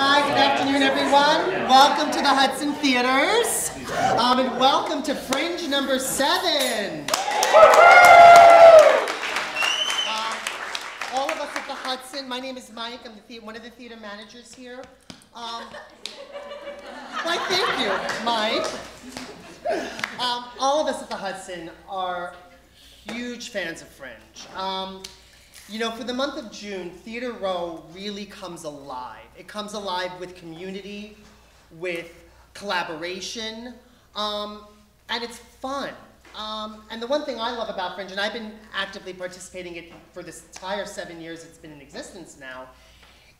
Hi, good afternoon, everyone. Welcome to the Hudson Theatres, and welcome to Fringe number 7. All of us at the Hudson, my name is Mike, I'm one of the theater managers here. Why, thank you, Mike. All of us at the Hudson are huge fans of Fringe. You know, for the month of June, Theatre Row really comes alive. It comes alive with community, with collaboration, and it's fun. And the one thing I love about Fringe, and I've been actively participating in it for this entire 7 years it's been in existence now,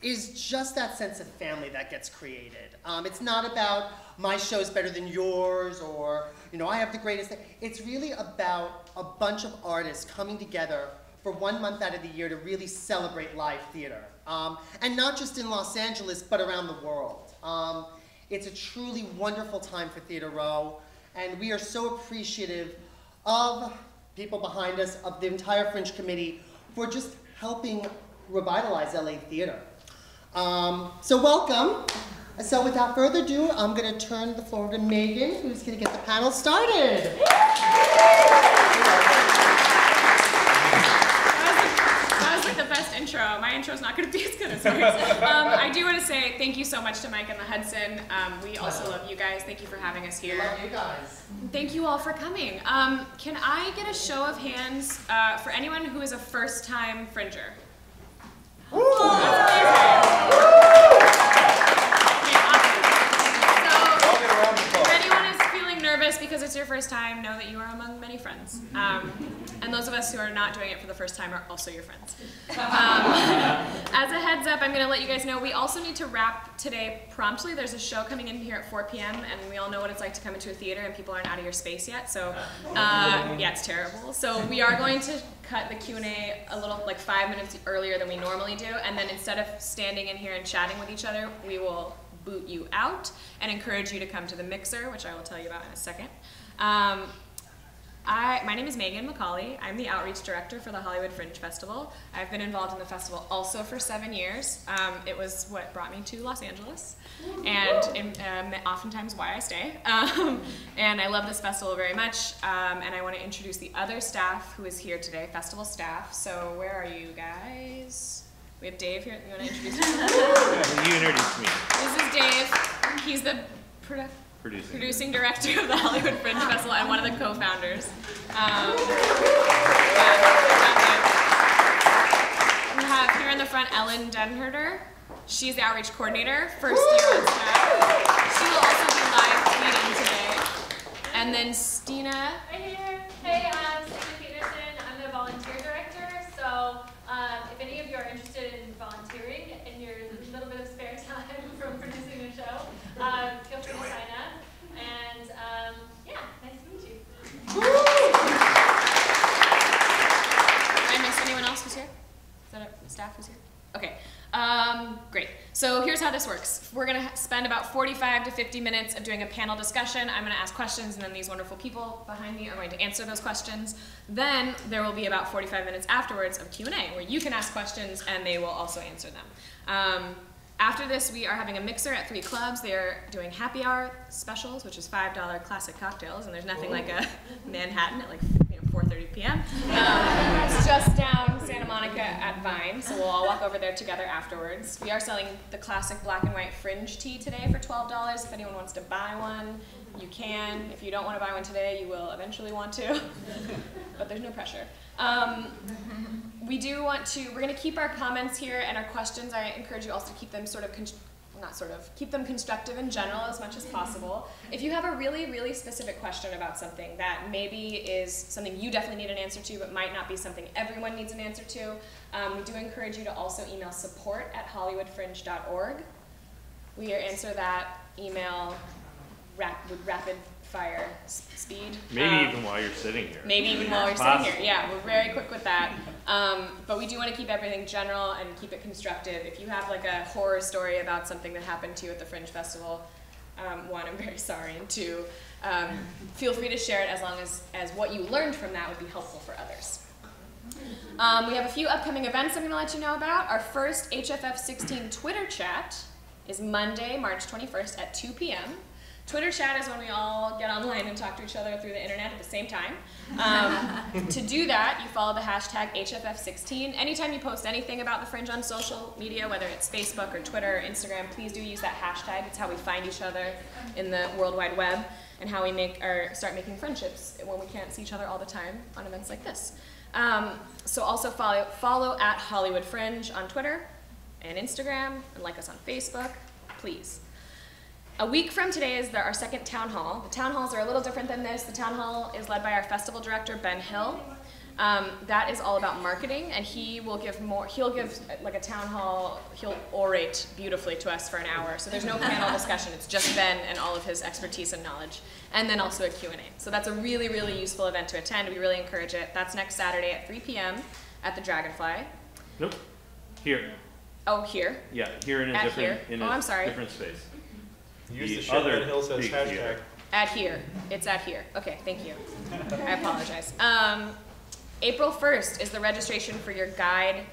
is just that sense of family that gets created. It's not about my show's better than yours or, you know, I have the greatest thing. It's really about a bunch of artists coming together for 1 month out of the year to really celebrate live theater. And not just in Los Angeles, but around the world. It's a truly wonderful time for Theatre Row, and we are so appreciative of people behind us, of the entire Fringe Committee, for just helping revitalize LA theater. So welcome. So without further ado, I'm going to turn the floor to Megan, who's going to get the panel started. That was like the best intro. My intro's not going to be as good as yours. I do want to say thank you so much to Mike and the Hudson. We also love you guys. Thank you for having us here. Love you guys. Thank you all for coming. Can I get a show of hands for anyone who is a first-time Fringer? Ooh. That's amazing. Because it's your first time, know that you are among many friends. And those of us who are not doing it for the first time are also your friends. As a heads up, I'm going to let you guys know we also need to wrap today promptly. There's a show coming in here at 4 p.m. and we all know what it's like to come into a theater and people aren't out of your space yet. So yeah, it's terrible. So we are going to cut the Q&A a little, like 5 minutes earlier than we normally do. And then instead of standing in here and chatting with each other, we will boot you out and encourage you to come to the mixer, which I will tell you about in a second. My name is Megan McCauley. I'm the outreach director for the Hollywood Fringe Festival. I've been involved in the festival also for 7 years. It was what brought me to Los Angeles, and oftentimes why I stay. And I love this festival very much, and I want to introduce the other staff who is here today, festival staff. So where are you guys? We have Dave here. You want to introduce him? You introduced me. This is Dave. He's the producing director of the Hollywood Fringe Festival and one of the co-founders. We have here in the front Ellen Denherder. She's the outreach coordinator, first year on staff. She will also be live tweeting today. And then Stina. Right here. Hey, I'm Stina Peterson. I'm the volunteer director. So. If any of you are interested in volunteering in your little bit of spare time from producing a show, feel free to sign up. And yeah, nice to meet you. Woo! Did I miss anyone else who's here? Is that a staff who's here? Okay, great. So here's how this works. We're going to spend about 45 to 50 minutes of doing a panel discussion. I'm going to ask questions, and then these wonderful people behind me are going to answer those questions. Then there will be about 45 minutes afterwards of Q&A, where you can ask questions, and they will also answer them. After this, we are having a mixer at 3 Clubs. They're doing happy hour specials, which is $5 classic cocktails, and there's nothing like a Manhattan at like 4:30 p.m. It's just down Santa Monica at Vine, so we'll all walk over there together afterwards. We are selling the classic black and white Fringe tee today for $12. If anyone wants to buy one, you can. If you don't want to buy one today, you will eventually want to, but there's no pressure. We're going to keep our comments here and our questions. I encourage you also to keep them keep them constructive in general as much as possible. If you have a really, really specific question about something that maybe is something you definitely need an answer to but might not be something everyone needs an answer to, we do encourage you to also email support@hollywoodfringe.org. We answer that email with rapid fire speed. Maybe even while you're sitting here. Maybe even while you're sitting here, yeah, we're very quick with that. But we do want to keep everything general and keep it constructive. If you have like a horror story about something that happened to you at the Fringe Festival, one, I'm very sorry, and two, feel free to share it as long as what you learned from that would be helpful for others. We have a few upcoming events I'm going to let you know about. Our first HFF16 Twitter chat is Monday, March 21st at 2 p.m. Twitter chat is when we all get online and talk to each other through the internet at the same time. To do that, you follow the hashtag HFF16. Anytime you post anything about the Fringe on social media, whether it's Facebook or Twitter or Instagram, please do use that hashtag. It's how we find each other in the World Wide Web and how we make or start making friendships when we can't see each other all the time on events like this. So also follow at Hollywood Fringe on Twitter and Instagram, and like us on Facebook, please. A week from today is our second town hall. The town halls are a little different than this. The town hall is led by our festival director, Ben Hill. That is all about marketing, and he will give more, he'll give like a town hall, he'll orate beautifully to us for an hour. So there's no panel discussion, it's just Ben and all of his expertise and knowledge. And then also a Q&A. So that's a really, really useful event to attend. We really encourage it. That's next Saturday at 3 p.m. at the Dragonfly. Nope, here. Oh, here? Yeah, here in a different space. Use the other Hill says hashtag. At here. It's at here. Okay, thank you. I apologize. April 1st is the registration for your guide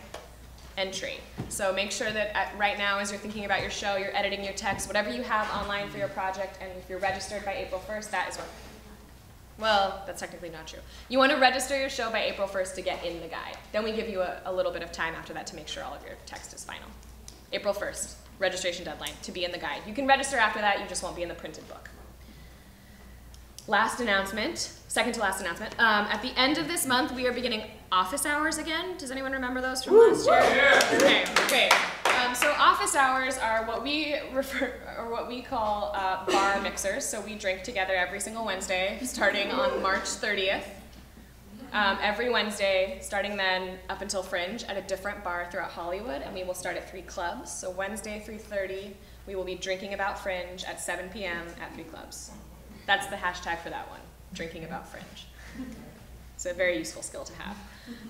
entry. So make sure that right now as you're thinking about your show, you're editing your text, whatever you have online for your project, and if you're registered by April 1st, that is what... Well, that's technically not true. You want to register your show by April 1st to get in the guide. Then we give you a little bit of time after that to make sure all of your text is final. April 1st. Registration deadline to be in the guide. You can register after that, you just won't be in the printed book. Last announcement, second to last announcement. At the end of this month, we are beginning office hours again. Does anyone remember those from last year? Yeah. Okay. So office hours are what we call bar mixers. So we drink together every single Wednesday, starting on March 30th. Every Wednesday, starting then up until Fringe, at a different bar throughout Hollywood, and we will start at Three Clubs. So Wednesday, 3:30, we will be drinking about Fringe at 7 p.m. at Three Clubs. That's the hashtag for that one, drinking about Fringe. It's a very useful skill to have.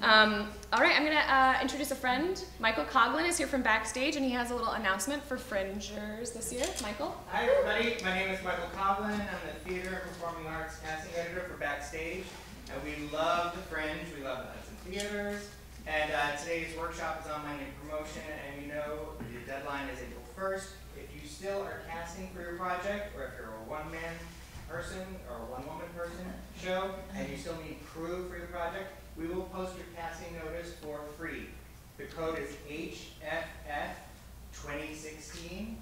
All right, I'm going to introduce a friend. Michael Coughlin is here from Backstage, and he has a little announcement for Fringers this year. Michael? Hi, everybody. My name is Michael Coughlin. I'm the Theater and Performing Arts Casting Editor for Backstage. And we love the Fringe, we love the Hudson Theatres, and today's workshop is online in promotion, and you know the deadline is April 1st. If you still are casting for your project, or if you're a one-man person or a one-woman person show, and you still need crew for your project, we will post your casting notice for free. The code is HFF2016,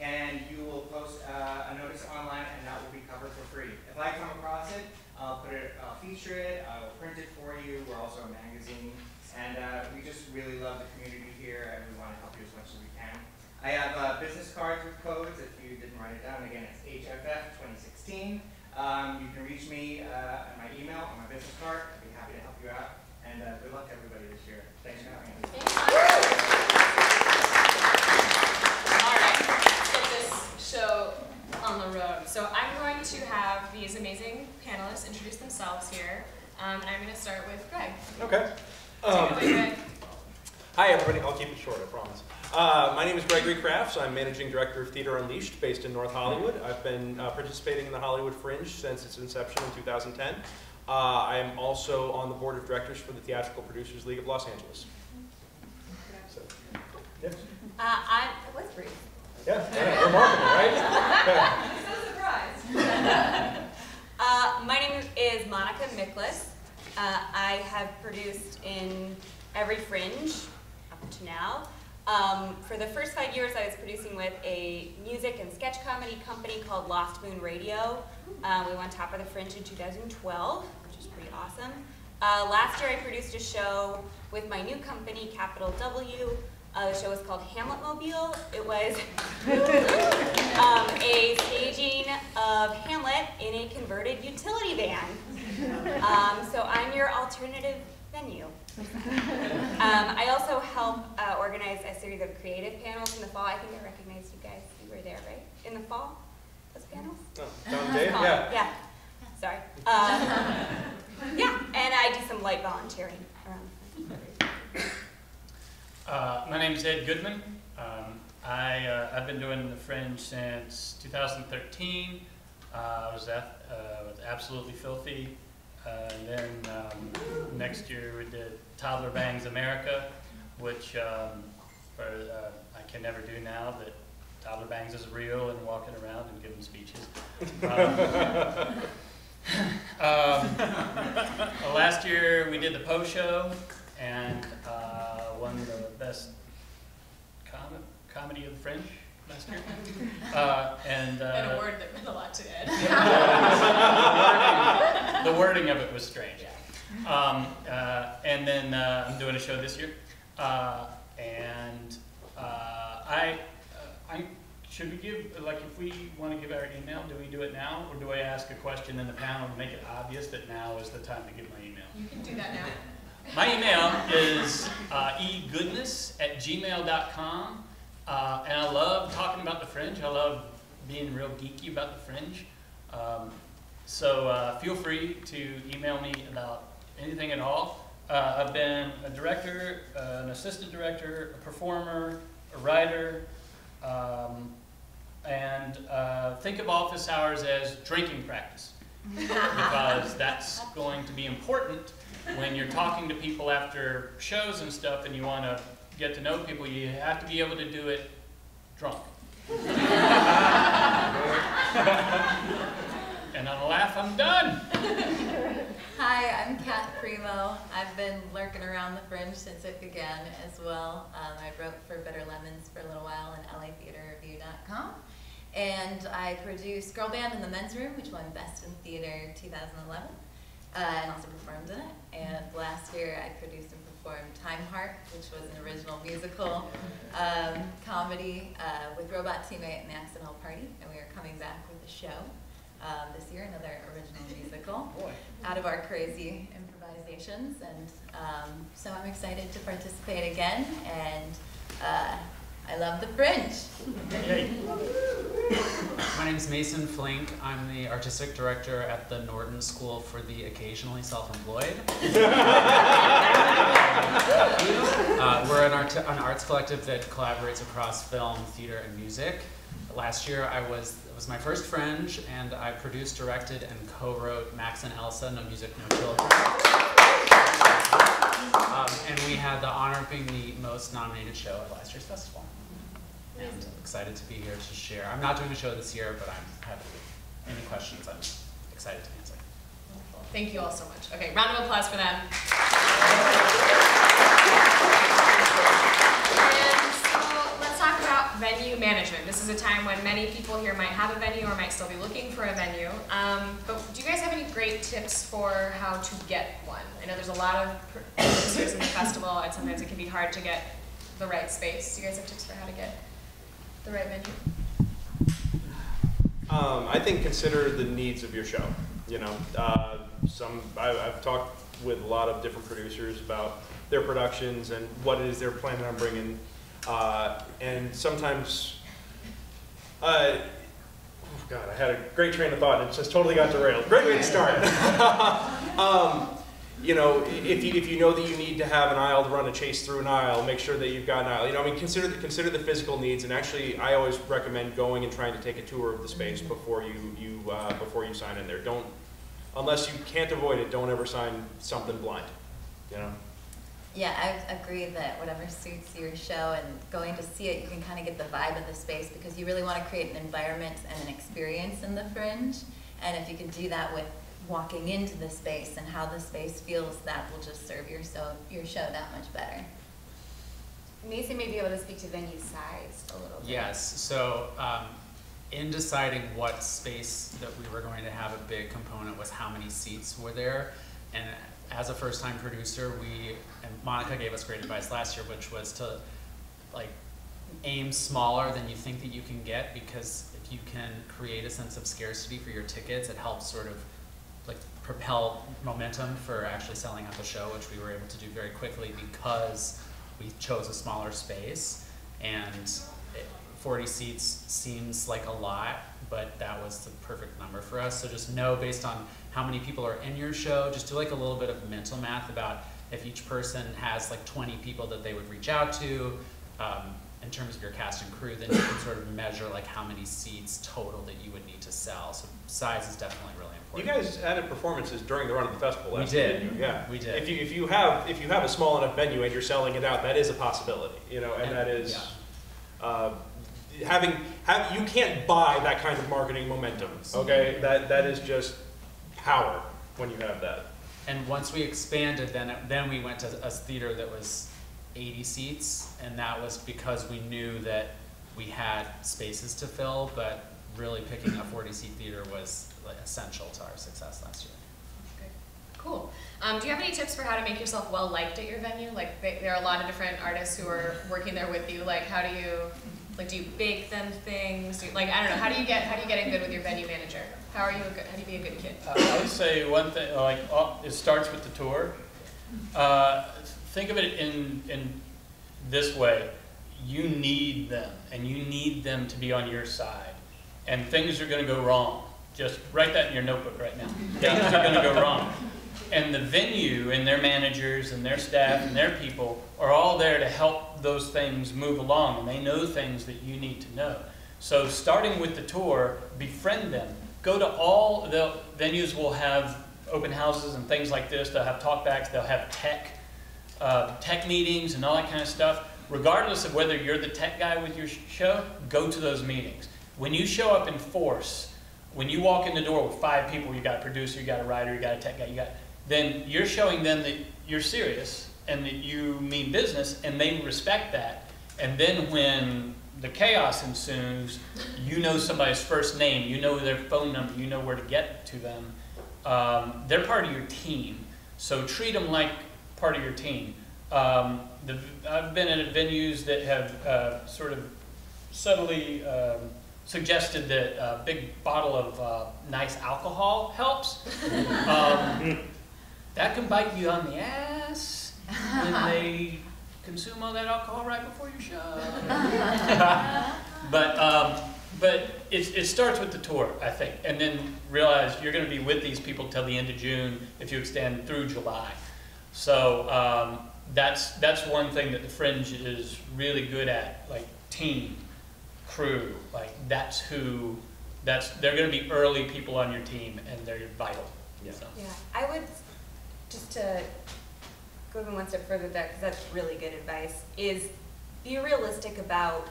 and you will post a notice online, and that will be covered for free. If I come across it, I'll feature it, I'll print it for you. We're also a magazine, and we just really love the community here, and we want to help you as much as we can. I have business cards with codes, if you didn't write it down. Again, it's HFF2016. You can reach me at my email on my business card. I'd be happy to help you out, and good luck to everybody this year. Thanks for having us. All right, let's get this show on the road. So I'm going to have these amazing panelists introduce themselves here, and I'm going to start with Greg. Okay. Greg. Hi everybody, I'll keep it short, I promise. My name is Gregory Crafts, I'm Managing Director of Theatre Unleashed based in North Hollywood. I've been participating in the Hollywood Fringe since its inception in 2010. I am also on the Board of Directors for the Theatrical Producers League of Los Angeles. So, yes. It was brief. Yeah, remarkable, right? I'm so surprised. My name is Monica Miklas. I have produced in every Fringe up to now. For the first 5 years, I was producing with a music and sketch comedy company called Lost Moon Radio. We won Top of the Fringe in 2012, which is pretty awesome. Last year, I produced a show with my new company, Capital W. The show was called Hamletmobile. It was a staging of Hamlet in a converted utility van. So I'm your alternative venue. I also help organize a series of creative panels in the fall. I think I recognized you guys. You were there, right? In the fall? Those panels? Oh, Dave? Yeah. Yeah. Sorry. Yeah, and I do some light volunteering around. My name is Ed Goodman. I've been doing the Fringe since 2013. I was with Absolutely Filthy, and then next year we did Toddler Bangs America, which I can never do now, but dollar bangs is real and walking around and giving speeches. Last year we did the Po Show and won the best comedy of the Fringe last year. An award that meant a lot to Ed. The wording of it was strange. Yeah. And then I'm doing a show this year. Should we give, like, if we want to give our email, do we do it now, or do I ask a question in the panel to make it obvious that now is the time to give my email? You can do that now. My email is egoodness@gmail.com, and I love talking about the Fringe. I love being real geeky about the Fringe. So feel free to email me about anything at all. I've been a director, an assistant director, a performer, a writer, and think of office hours as drinking practice, because that's going to be important when you're talking to people after shows and stuff and you want to get to know people. You have to be able to do it drunk. And on a laugh, I'm done. Hi, I'm Kat Primo. I've been lurking around the Fringe since it began as well. I wrote for Bitter Lemons for a little while and LATheaterReview.com. And I produced Girl Band in the Men's Room, which won Best in Theater 2011, and also performed in it. And last year I produced and performed Time Heart, which was an original musical comedy with robot teammate and the accidental party. And we are coming back with a show. This year, another original musical out of our crazy improvisations, and so I'm excited to participate again, and I love the Fringe. My name is Mason Flink. I'm the artistic director at the Norton School for the Occasionally Self-Employed. We're an arts collective that collaborates across film, theater, and music. Last year, it was my first Fringe, and I produced, directed, and co-wrote Max and Elsa, No Music, No Children. And we had the honor of being the most nominated show at last year's festival. And I'm excited to be here to share. I'm not doing a show this year, but I'm happy. Any questions, I'm excited to answer. Wonderful. Thank you all so much. Okay, round of applause for them. Venue management. This is a time when many people here might have a venue or might still be looking for a venue. But do you guys have any great tips for how to get one? I know there's a lot of producers in the festival, and sometimes it can be hard to get the right space. Do you guys have tips for how to get the right venue? I think consider the needs of your show. You know, I've talked with a lot of different producers about their productions and what it is they're planning on bringing. And sometimes, oh God, I had a great train of thought and it just totally got derailed. Great way to start. You know, if you know that you need to have an aisle to run a chase through an aisle, make sure that you've got an aisle. You know, I mean, consider the physical needs. And actually, I always recommend going and trying to take a tour of the space before you sign in there. Don't, unless you can't avoid it, don't ever sign something blind. You know. Yeah, I agree that whatever suits your show and going to see it, you can kind of get the vibe of the space, because you really want to create an environment and an experience in the Fringe. And if you can do that with walking into the space and how the space feels, that will just serve your show that much better. Mason may be able to speak to venue size a little bit. Yes, so in deciding what space that we were going to have, a big component was how many seats were there. And as a first-time producer, Monica gave us great advice last year, which was to aim smaller than you think that you can get, because if you can create a sense of scarcity for your tickets, it helps sort of propel momentum for actually selling out the show, which we were able to do very quickly because we chose a smaller space. And 40 seats seems like a lot, but that was the perfect number for us. So just know, based on how many people are in your show, just do a little bit of mental math about if each person has 20 people that they would reach out to in terms of your cast and crew, then you can sort of measure how many seats total that you would need to sell. So size is definitely really important. You guys added performances during the run of the festival. We did. Yeah, we did. If you have a small enough venue and you're selling it out, that is a possibility. You know, and that is. Yeah. you can't buy that kind of marketing momentum. Okay, that is just power when you have that. And once we expanded, then we went to a theater that was 80 seats, and that was because we knew that we had spaces to fill, but really picking a 40-seat theater was essential to our success last year. Okay. Cool. Do you have any tips for how to make yourself well-liked at your venue? Like, there are a lot of different artists who are working there with you. Like, how do you, like, do you bake them things? I don't know, how do you get in good with your venue manager? How do you be a good kid? I would say one thing, like, it starts with the tour. Think of it in this way. You need them, and you need them to be on your side. And things are going to go wrong. Just write that in your notebook right now. Things are going to go wrong. And the venue and their managers and their staff and their people are all there to help those things move along, and they know things that you need to know. So starting with the tour, befriend them. Go to all the venues will have open houses and things like this. They'll have talkbacks. They'll have tech meetings and all that kind of stuff. Regardless of whether you're the tech guy with your show, go to those meetings. When you show up in force, when you walk in the door with 5 people, you got a producer, you got a writer, you got a tech guy, then you're showing them that you're serious and that you mean business, and they respect that. And then when the chaos ensues, you know somebody's first name, you know their phone number, you know where to get to them. They're part of your team, so treat them like part of your team. I've been at venues that have sort of subtly suggested that a big bottle of nice alcohol helps. That can bite you on the ass when they consume all that alcohol right before your show. But it starts with the tour, I think, and then realize you're going to be with these people till the end of June if you extend through July. So that's one thing that the Fringe is really good at, like team. Crew, like they're going to be early people on your team, and they're vital. Yeah. So. Yeah, I would just to go even one step further there, because that's really good advice. Is be realistic about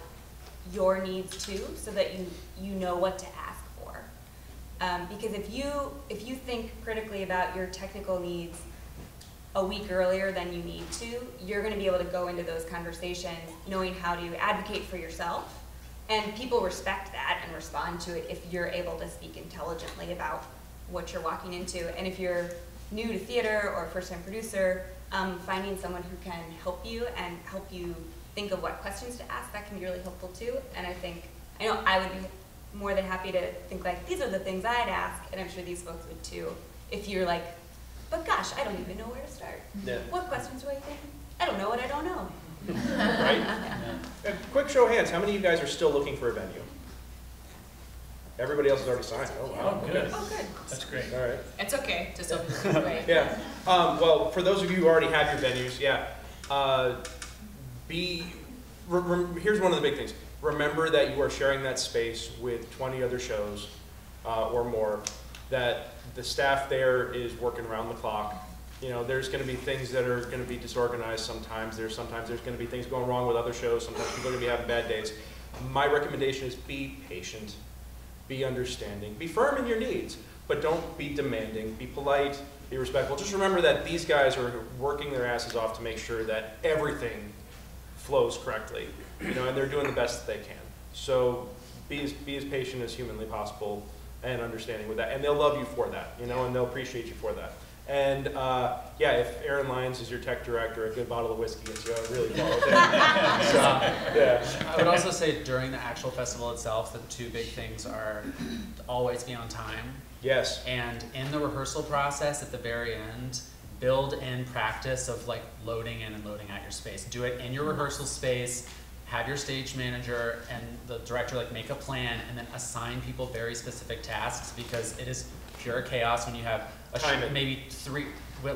your needs too, so that you know what to ask for. Because if you think critically about your technical needs a week earlier than you need to, you're going to be able to go into those conversations knowing how to advocate for yourself. And people respect that and respond to it if you're able to speak intelligently about what you're walking into. And if you're new to theater or first-time producer, finding someone who can help you and help you think of what questions to ask, that can be really helpful too. And I know I would be more than happy to think like, these are the things I'd ask, and I'm sure these folks would too, if you're like, but gosh, I don't even know where to start. Yeah. What questions do I think? I don't know what I don't know. Right? A quick show of hands, how many of you guys are still looking for a venue? Everybody else has already signed. Oh, wow. Oh, good. Oh, good. That's great. All right. It's okay. Just open it. Right. Yeah. Well, for those of you who already have your venues, yeah. Here's one of the big things. Remember that you are sharing that space with 20 other shows or more, that the staff there is working around the clock. You know, there's going to be things that are going to be disorganized sometimes. Sometimes there's going to be things going wrong with other shows. Sometimes people are going to be having bad days. My recommendation is be patient, be understanding, be firm in your needs, but don't be demanding, be polite, be respectful. Just remember that these guys are working their asses off to make sure that everything flows correctly, you know, and they're doing the best that they can. So be as patient as humanly possible and understanding with that. And they'll love you for that, you know, and they'll appreciate you for that. And yeah, if Aaron Lyons is your tech director, a good bottle of whiskey is really follow them. So, yeah. I would also say during the actual festival itself, the two big things are always be on time. Yes. And in the rehearsal process at the very end, build in practice of like loading in and loading out your space. Do it in your rehearsal space. Have your stage manager and the director like make a plan and then assign people very specific tasks, because it is pure chaos when you have a show, maybe 3.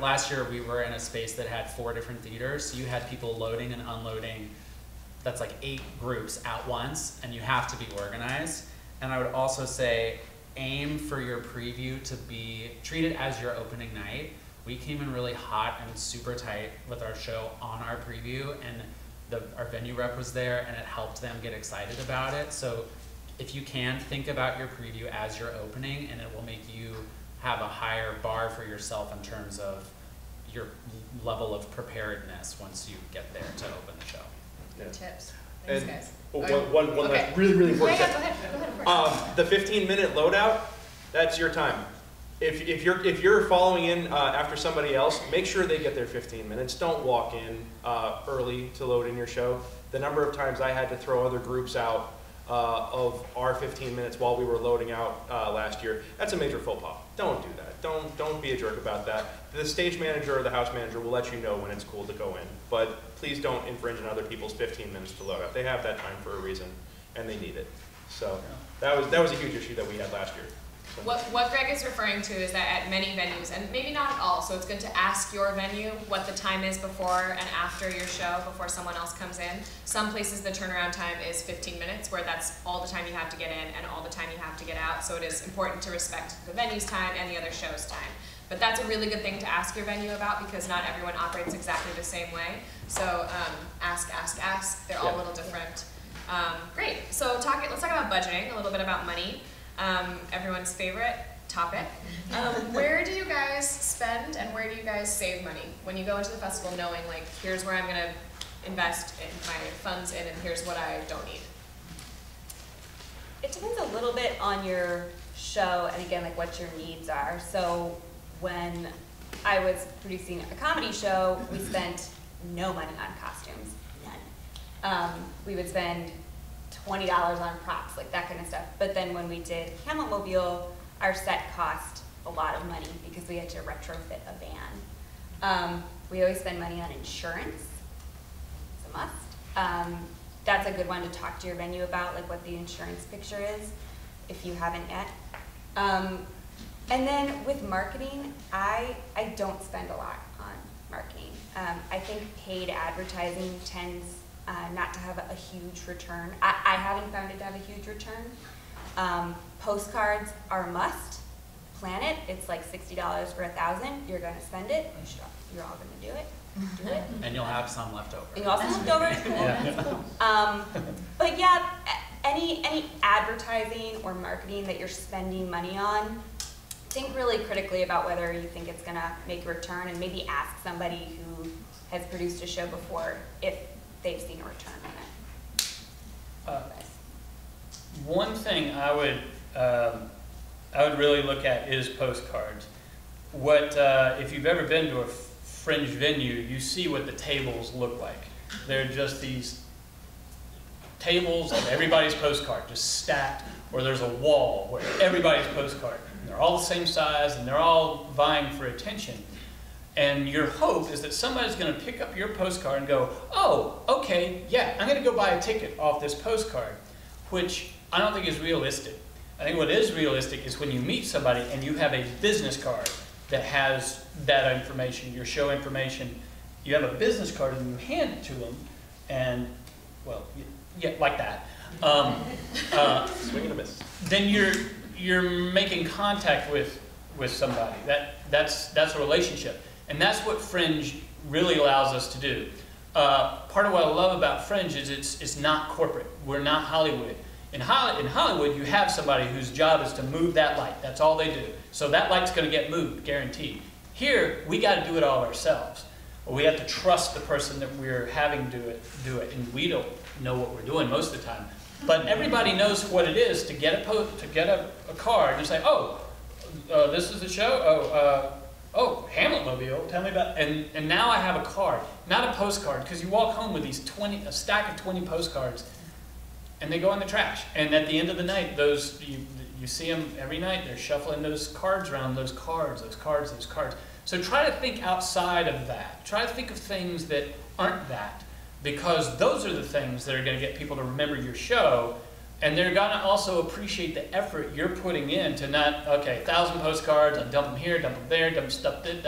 Last year we were in a space that had 4 different theaters, so you had people loading and unloading. That's like 8 groups at once, and you have to be organized. And I would also say aim for your preview to be treated as your opening night. We came in really hot and super tight with our show on our preview, and our venue rep was there and it helped them get excited about it. So if you can, think about your preview as your opening, and it will make you have a higher bar for yourself in terms of your level of preparedness once you get there to open the show. Yeah. Good tips. Thanks, guys. One last really important tip. Go ahead. The 15-minute loadout, that's your time. If you're following in after somebody else, make sure they get their 15 minutes. Don't walk in early to load in your show. The number of times I had to throw other groups out of our 15 minutes while we were loading out last year, that's a major faux pas. Don't do that. Don't be a jerk about that. The stage manager or the house manager will let you know when it's cool to go in, but please don't infringe on other people's 15 minutes to load out. They have that time for a reason, and they need it. So that was a huge issue that we had last year. What Greg is referring to is that at many venues, and maybe not at all, so it's good to ask your venue what the time is before and after your show, before someone else comes in. Some places the turnaround time is 15 minutes, where that's all the time you have to get in and all the time you have to get out, so it is important to respect the venue's time and the other show's time. But that's a really good thing to ask your venue about, because not everyone operates exactly the same way. So ask. They're all a little different. Great, so let's talk about budgeting, a little bit about money. Everyone's favorite topic. Where do you guys spend and where do you guys save money when you go into the festival, knowing like, here's where I'm going to invest in my funds in and here's what I don't need? It depends a little bit on your show and again like what your needs are. So when I was producing a comedy show, we spent no money on costumes, none. We would spend $20 on props, like that kind of stuff. But then when we did Hamletmobile, our set cost a lot of money because we had to retrofit a van. We always spend money on insurance. It's a must. That's a good one to talk to your venue about, like what the insurance picture is, if you haven't yet. And then with marketing, I don't spend a lot on marketing. I think paid advertising tends not to have a huge return. I haven't found it to have a huge return. Postcards are a must. Plan it. It's like $60 for 1,000. You're going to spend it. You're all going to do it. And you'll have some left over. And you'll have some left over. But yeah, any advertising or marketing that you're spending money on, think really critically about whether you think it's going to make a return, and maybe ask somebody who has produced a show before if they've seen a return on it. One thing I would really look at is postcards. If you've ever been to a fringe venue, you see what the tables look like. They're just these tables of everybody's postcard, just stacked, or there's a wall where everybody's postcard. And they're all the same size, and they're all vying for attention. And your hope is that somebody's going to pick up your postcard and go, oh, okay, yeah, I'm going to go buy a ticket off this postcard, which I don't think is realistic. I think what is realistic is when you meet somebody and you have a business card that has that information, your show information. You have a business card and you hand it to them, and, well, yeah, like that. Swing and a miss. Then you're making contact with somebody. That's a relationship. And that's what Fringe really allows us to do. Part of what I love about Fringe is it's not corporate. We're not Hollywood. In Hollywood, you have somebody whose job is to move that light. That's all they do. So that light's going to get moved, guaranteed. Here, we got to do it all ourselves. We have to trust the person that we're having do it, and we don't know what we're doing most of the time. But everybody knows what it is to get a card and say, oh, this is the show. Oh, Hamletmobile, tell me about, and now I have a card, not a postcard, because you walk home with these a stack of 20 postcards, and they go in the trash. And at the end of the night, those, you see them every night, they're shuffling those cards around, those cards. So try to think outside of that. Try to think of things that aren't that, because those are the things that are gonna get people to remember your show, and they're gonna also appreciate the effort you're putting in to not, okay, 1,000 postcards, I'll dump them here, dump them there, dump stuff there,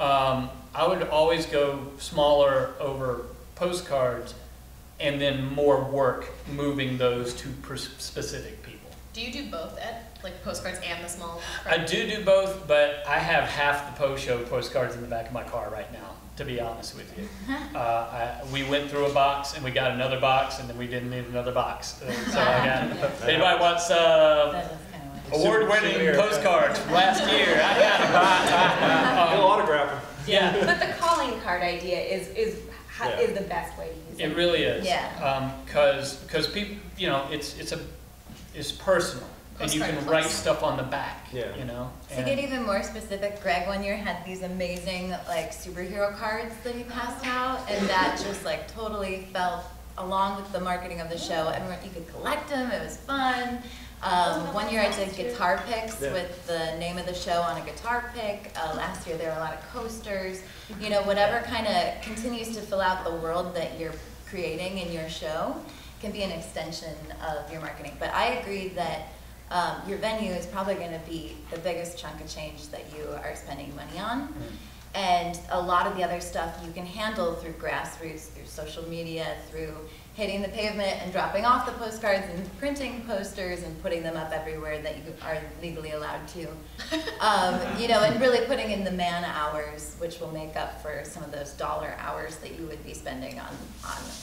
I would always go smaller over postcards and then more work moving those to specific people. Do you do both, Ed? Like postcards and the small card? I do both, but I have half the Po Show postcards in the back of my car right now, to be honest with you. We went through a box, and we got another box, and then we didn't need another box. So I got, anybody wants award-winning postcards from last year? I got a box. He'll autograph them. Yeah. But the calling card idea is the best way to use it. It really is. Yeah. Because people, you know, it's personal, and you can write stuff on the back. Yeah. You know. To get even more specific, Greg one year had these amazing like superhero cards that he passed out, and that just like totally fell along with the marketing of the show. Everyone, you could collect them. It was fun. One year I did guitar picks with the name of the show on a guitar pick. Last year there were a lot of coasters. You know, whatever kind of continues to fill out the world that you're creating in your show can be an extension of your marketing. But I agree that your venue is probably going to be the biggest chunk of change that you are spending money on. Mm-hmm. And a lot of the other stuff you can handle through grassroots, through social media, through hitting the pavement and dropping off the postcards and printing posters and putting them up everywhere that you are legally allowed to. You know, and really putting in the man hours, which will make up for some of those dollar hours that you would be spending on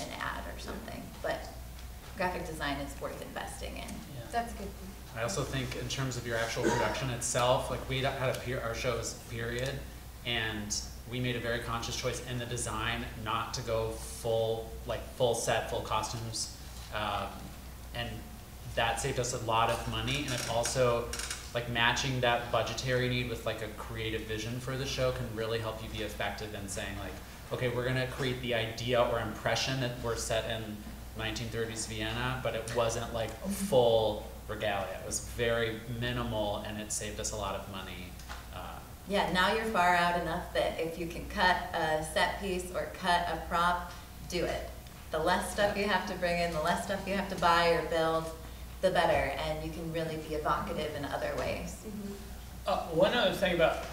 an ad or something. But graphic design is worth investing in. Yeah. That's good. I also think in terms of your actual production itself, like we had our shows period, and we made a very conscious choice in the design not to go full set, full costumes, and that saved us a lot of money. And it also, like matching that budgetary need with like a creative vision for the show can really help you be effective in saying like, okay, we're gonna create the idea or impression that we're set in 1930s Vienna, but it wasn't like a full regalia. It was very minimal, and it saved us a lot of money. Yeah, now you're far out enough that if you can cut a set piece or cut a prop, do it. The less stuff you have to bring in, the less stuff you have to buy or build, the better, and you can really be evocative in other ways. Mm-hmm. One other thing about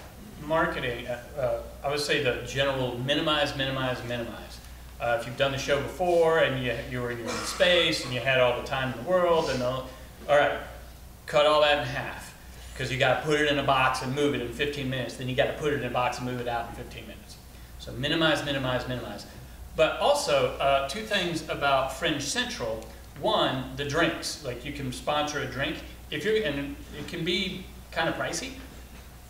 marketing, I would say the general minimize. If you've done the show before and you were in your own space and you had all the time in the world, and all right, cut all that in half. Because you got to put it in a box and move it in 15 minutes. Then you got to put it in a box and move it out in 15 minutes. So minimize. But also, two things about Fringe Central. One, the drinks. Like you can sponsor a drink. And it can be kind of pricey.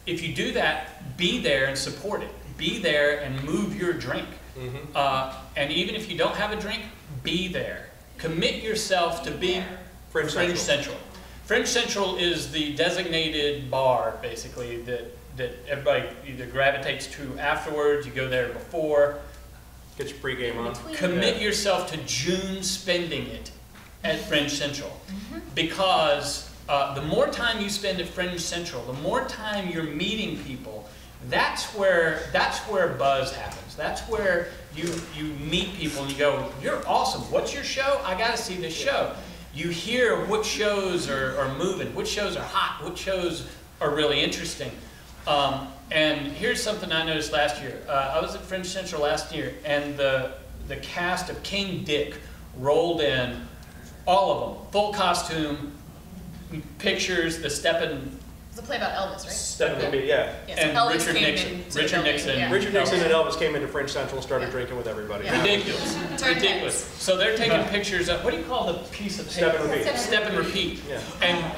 If you do that, be there and support it. Be there and move your drink. Mm-hmm. And even if you don't have a drink, be there. Commit yourself to being Fringe Central. Fringe Central is the designated bar, basically, that everybody either gravitates to afterwards, you go there before. Get your pregame on. Commit yourself to June spending it at Fringe Central. Mm-hmm. Because the more time you spend at Fringe Central, the more time you're meeting people, that's where buzz happens. That's where you meet people and you go, you're awesome, what's your show? I gotta see this show. You hear what shows are moving, what shows are hot, what shows are really interesting. And here's something I noticed last year. I was at Fringe Central last year, and the cast of King Dick rolled in, all of them, full costume, pictures, the Step and... It was a play about Elvis, right? Step and repeat, yeah. And so Richard Nixon. Yeah. Richard Nixon and Elvis came into Fringe Central and started drinking with everybody. Yeah. Ridiculous. So they're taking pictures of, what do you call the piece of paper? Step and repeat. Yeah.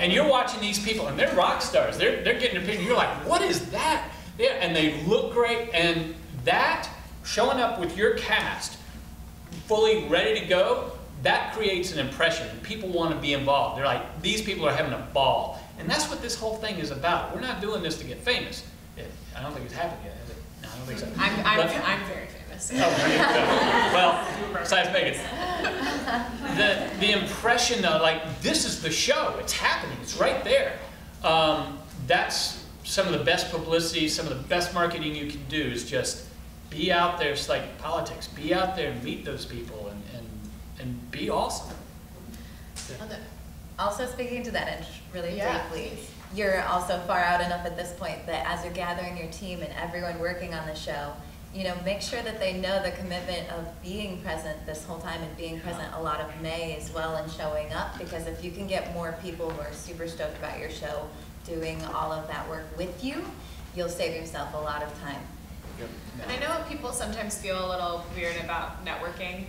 And you're watching these people, and they're rock stars. They're getting a picture, and you're like, what is that? Yeah, and they look great, and that, showing up with your cast, fully ready to go, that creates an impression. People want to be involved. They're like, these people are having a ball. And that's what this whole thing is about. We're not doing this to get famous. I don't think it's happened yet, is it? No, I don't think so. I'm very famous. Oh, well, besides Megan. The impression though, like, this is the show. It's happening. It's right there. That's some of the best publicity, some of the best marketing you can do is just be out there. It's like politics. Be out there and meet those people and be awesome. Yeah. Also speaking to that and really briefly, you're also far out enough at this point that as you're gathering your team and everyone working on the show, you know, make sure that they know the commitment of being present this whole time and being present a lot of May as well and showing up, because if you can get more people who are super stoked about your show doing all of that work with you, you'll save yourself a lot of time. Yep. And I know people sometimes feel a little weird about networking.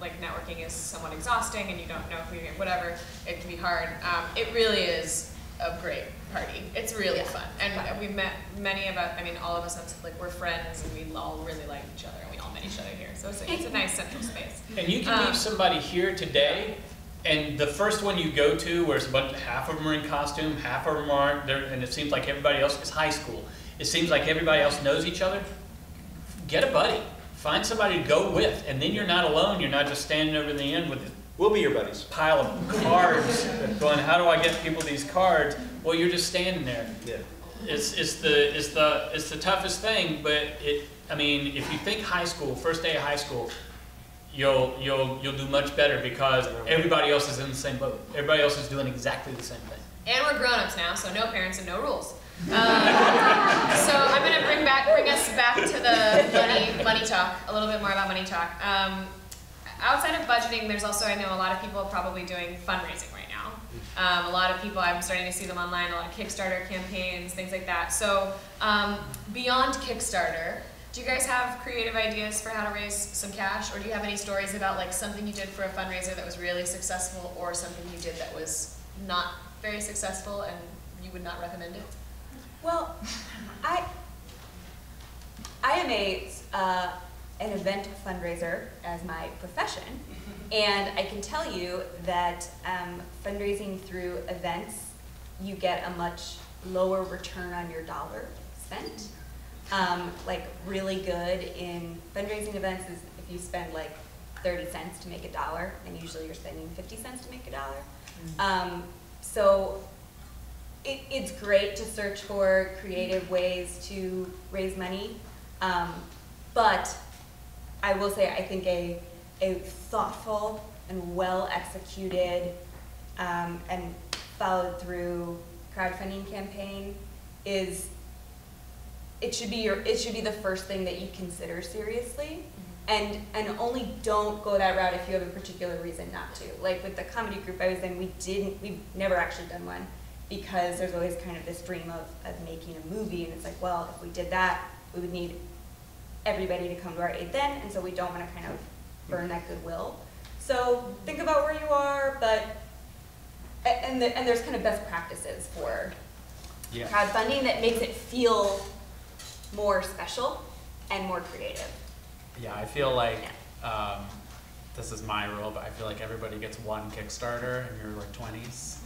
Like networking is somewhat exhausting and you don't know if you, whatever, it can be hard. It really is a great party. It's really fun. And we've met many of us, I mean all of us, like we're friends and we all really like each other and we all met each other here. So it's a nice central space. And you can meet somebody here today and the first one you go to where it's a bunch, half of them are in costume, half of them aren't, and it seems like everybody else is high school. It seems like everybody else knows each other. Get a buddy. Find somebody to go with, and then you're not alone. You're not just standing over the end with a we'll be your buddies. Pile of cards going, how do I get people these cards? Well, you're just standing there. Yeah. It's the toughest thing, but it, I mean, if you think high school, first day of high school, you'll do much better because everybody else is in the same boat. Everybody else is doing exactly the same thing. And we're grown-ups now, so no parents and no rules. So I'm going to bring us back to the money talk, a little bit more about money talk. Outside of budgeting, there's also, I know a lot of people probably doing fundraising right now. A lot of people, I'm starting to see them online, a lot of Kickstarter campaigns, things like that. So beyond Kickstarter, do you guys have creative ideas for how to raise some cash? Or do you have any stories about like something you did for a fundraiser that was really successful or something you did that was not very successful and you would not recommend it? Well, I am an event fundraiser as my profession, and I can tell you that fundraising through events, you get a much lower return on your dollar spent. Like really good in fundraising events is if you spend like 30 cents to make a dollar, and usually you're spending 50 cents to make a dollar. So it's great to search for creative ways to raise money, but I will say I think a thoughtful and well-executed and followed-through crowdfunding campaign is it should be the first thing that you consider seriously, and only don't go that route if you have a particular reason not to. Like with the comedy group I was in, we've never actually done one, because there's always kind of this dream of making a movie, and it's like, well, if we did that, we would need everybody to come to our aid then, and so we don't want to kind of burn that goodwill. So think about where you are, and there's kind of best practices for crowdfunding that makes it feel more special and more creative. Yeah, I feel like, this is my rule, but I feel like everybody gets one Kickstarter in your like 20s.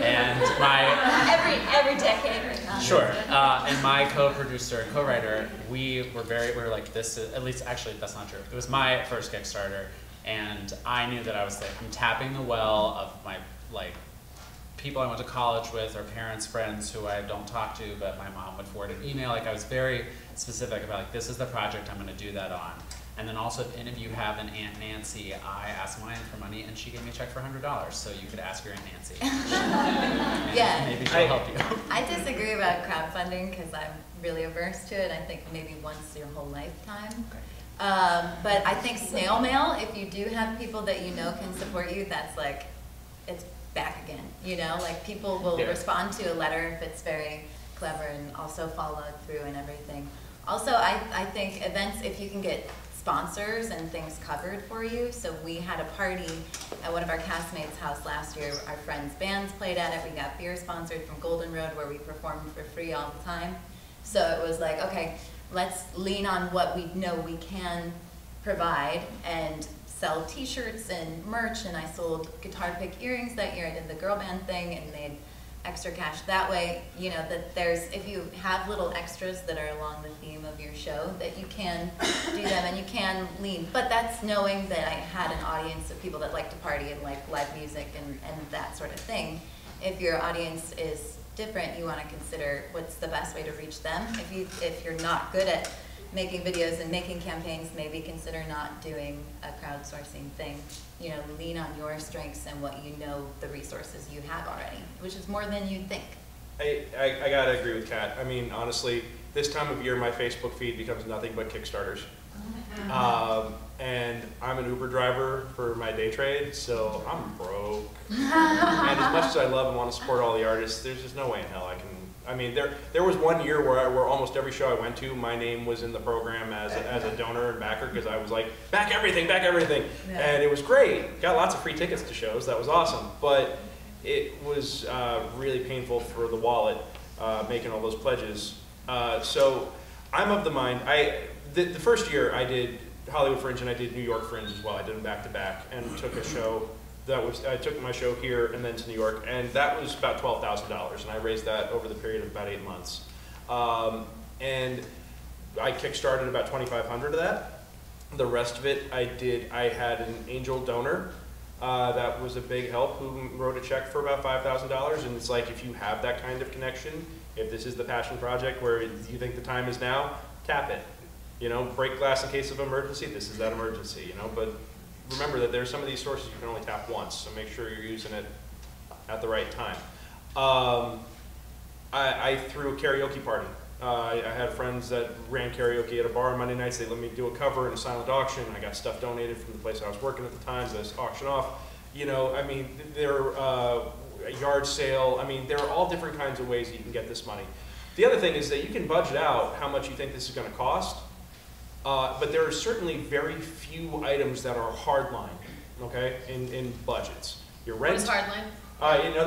And my every decade. Right? Sure. And my co-producer, co-writer, we were like, this is, at least actually that's not true. It was my first Kickstarter, and I knew that I was like, I'm tapping the well of my like people I went to college with, or parents, friends who I don't talk to, but my mom would forward an email. Like I was very specific about like, this is the project I'm going to do that on. And then also, if any of you have an Aunt Nancy, I asked mine for money, and she gave me a check for $100. So you could ask your Aunt Nancy. Maybe she'll help you. I disagree about crowdfunding because I'm really averse to it. I think maybe once your whole lifetime. Okay. But I think snail mail, if you do have people that you know can support you, that's like, it's back again. You know, like people will respond to a letter if it's very clever and also followed through and everything. Also, I think events, if you can get sponsors and things covered for you. So we had a party at one of our castmates' house last year. Our friends' bands played at it. We got beer sponsored from Golden Road, where we performed for free all the time. So it was like, okay, let's lean on what we know we can provide and sell t-shirts and merch. And I sold guitar pick earrings that year. I did the girl band thing and made extra cash that way. You know, that there's, if you have little extras that are along the theme of your show, that you can do them and you can lean. But that's knowing that I had an audience of people that like to party and like live music and that sort of thing. If your audience is different, you want to consider what's the best way to reach them. If you're not good at making videos and making campaigns, maybe consider not doing a crowdsourcing thing. You know, lean on your strengths and what you know, the resources you have already, which is more than you think. I gotta agree with Kat. I mean, honestly, This time of year, my Facebook feed becomes nothing but Kickstarters. And I'm an Uber driver for my day trade, so I'm broke. And as much as I love and want to support all the artists, there's just no way in hell I can. I mean, there was one year where almost every show I went to, my name was in the program as a donor and backer, because I was like, back everything, yeah. And it was great. Got lots of free tickets to shows. That was awesome, but it was really painful for the wallet making all those pledges. So I'm of the mind. The first year I did Hollywood Fringe and I did New York Fringe as well. I did them back to back and took a show that was, I took my show here and then to New York, and that was about $12,000, and I raised that over the period of about 8 months. And I kickstarted about 2,500 of that. The rest of it I had an angel donor that was a big help, who wrote a check for about $5,000, and it's like, if you have that kind of connection, if this is the passion project where you think the time is now, tap it. You know, break glass in case of emergency, this is that emergency, you know, but remember that there's some of these sources you can only tap once, so make sure you're using it at the right time. I threw a karaoke party. I had friends that ran karaoke at a bar on Monday nights. They let me do a cover and a silent auction. I got stuff donated from the place I was working at the time, this auction off. You know, I mean, there a yard sale. I mean, there are all different kinds of ways that you can get this money. The other thing is that you can budget out how much you think this is going to cost. But there are certainly very few items that are hardline, okay, in budgets. Your rent. What is hardline?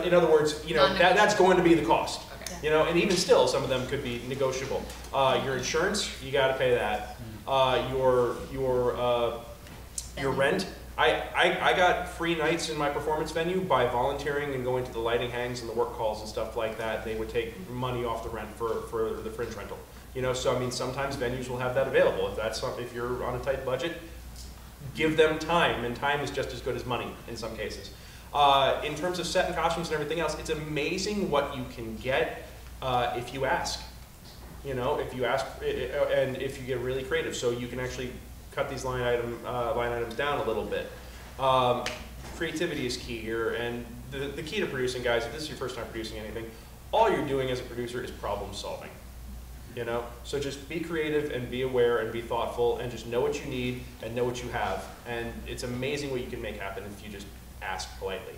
In other words, you know, that's going to be the cost. Okay. You know, and even still, some of them could be negotiable. Your insurance, you got to pay that. Your rent. I got free nights in my performance venue by volunteering and going to the lighting hangs and the work calls and stuff like that. They would take money off the rent for the fringe rental. You know, so I mean, sometimes venues will have that available. If that's something, if you're on a tight budget, give them time, and time is just as good as money in some cases. In terms of set and costumes and everything else, it's amazing what you can get if you ask. You know, if you ask, and if you get really creative, so you can actually cut these line items down a little bit. Creativity is key here, and the key to producing, guys, if this is your first time producing anything, all you're doing as a producer is problem solving. You know, so just be creative and be aware and be thoughtful and just know what you need and know what you have. And it's amazing what you can make happen if you just ask politely.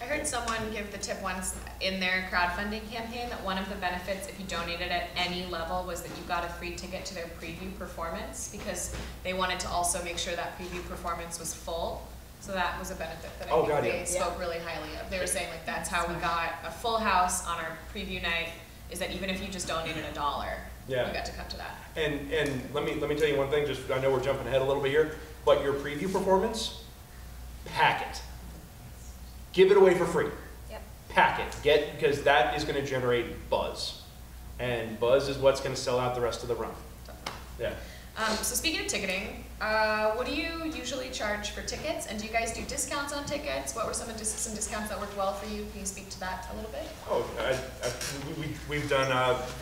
I heard someone give the tip once in their crowdfunding campaign that one of the benefits, if you donated at any level, was that you got a free ticket to their preview performance, because they wanted to also make sure that preview performance was full. So that was a benefit that I think they spoke really highly of. They were saying, like, that's how we got a full house on our preview night. Is that even if you just donated $1, you got to come to that. And let me tell you one thing. Just, I know we're jumping ahead a little bit here, but your preview performance, pack it. Give it away for free. Yep. Pack it. Because that is going to generate buzz, and buzz is what's going to sell out the rest of the run. Yeah. So speaking of ticketing, what do you usually charge for tickets, and do you guys do discounts on tickets? What were some discounts that worked well for you? Can you speak to that a little bit? Oh, we've done,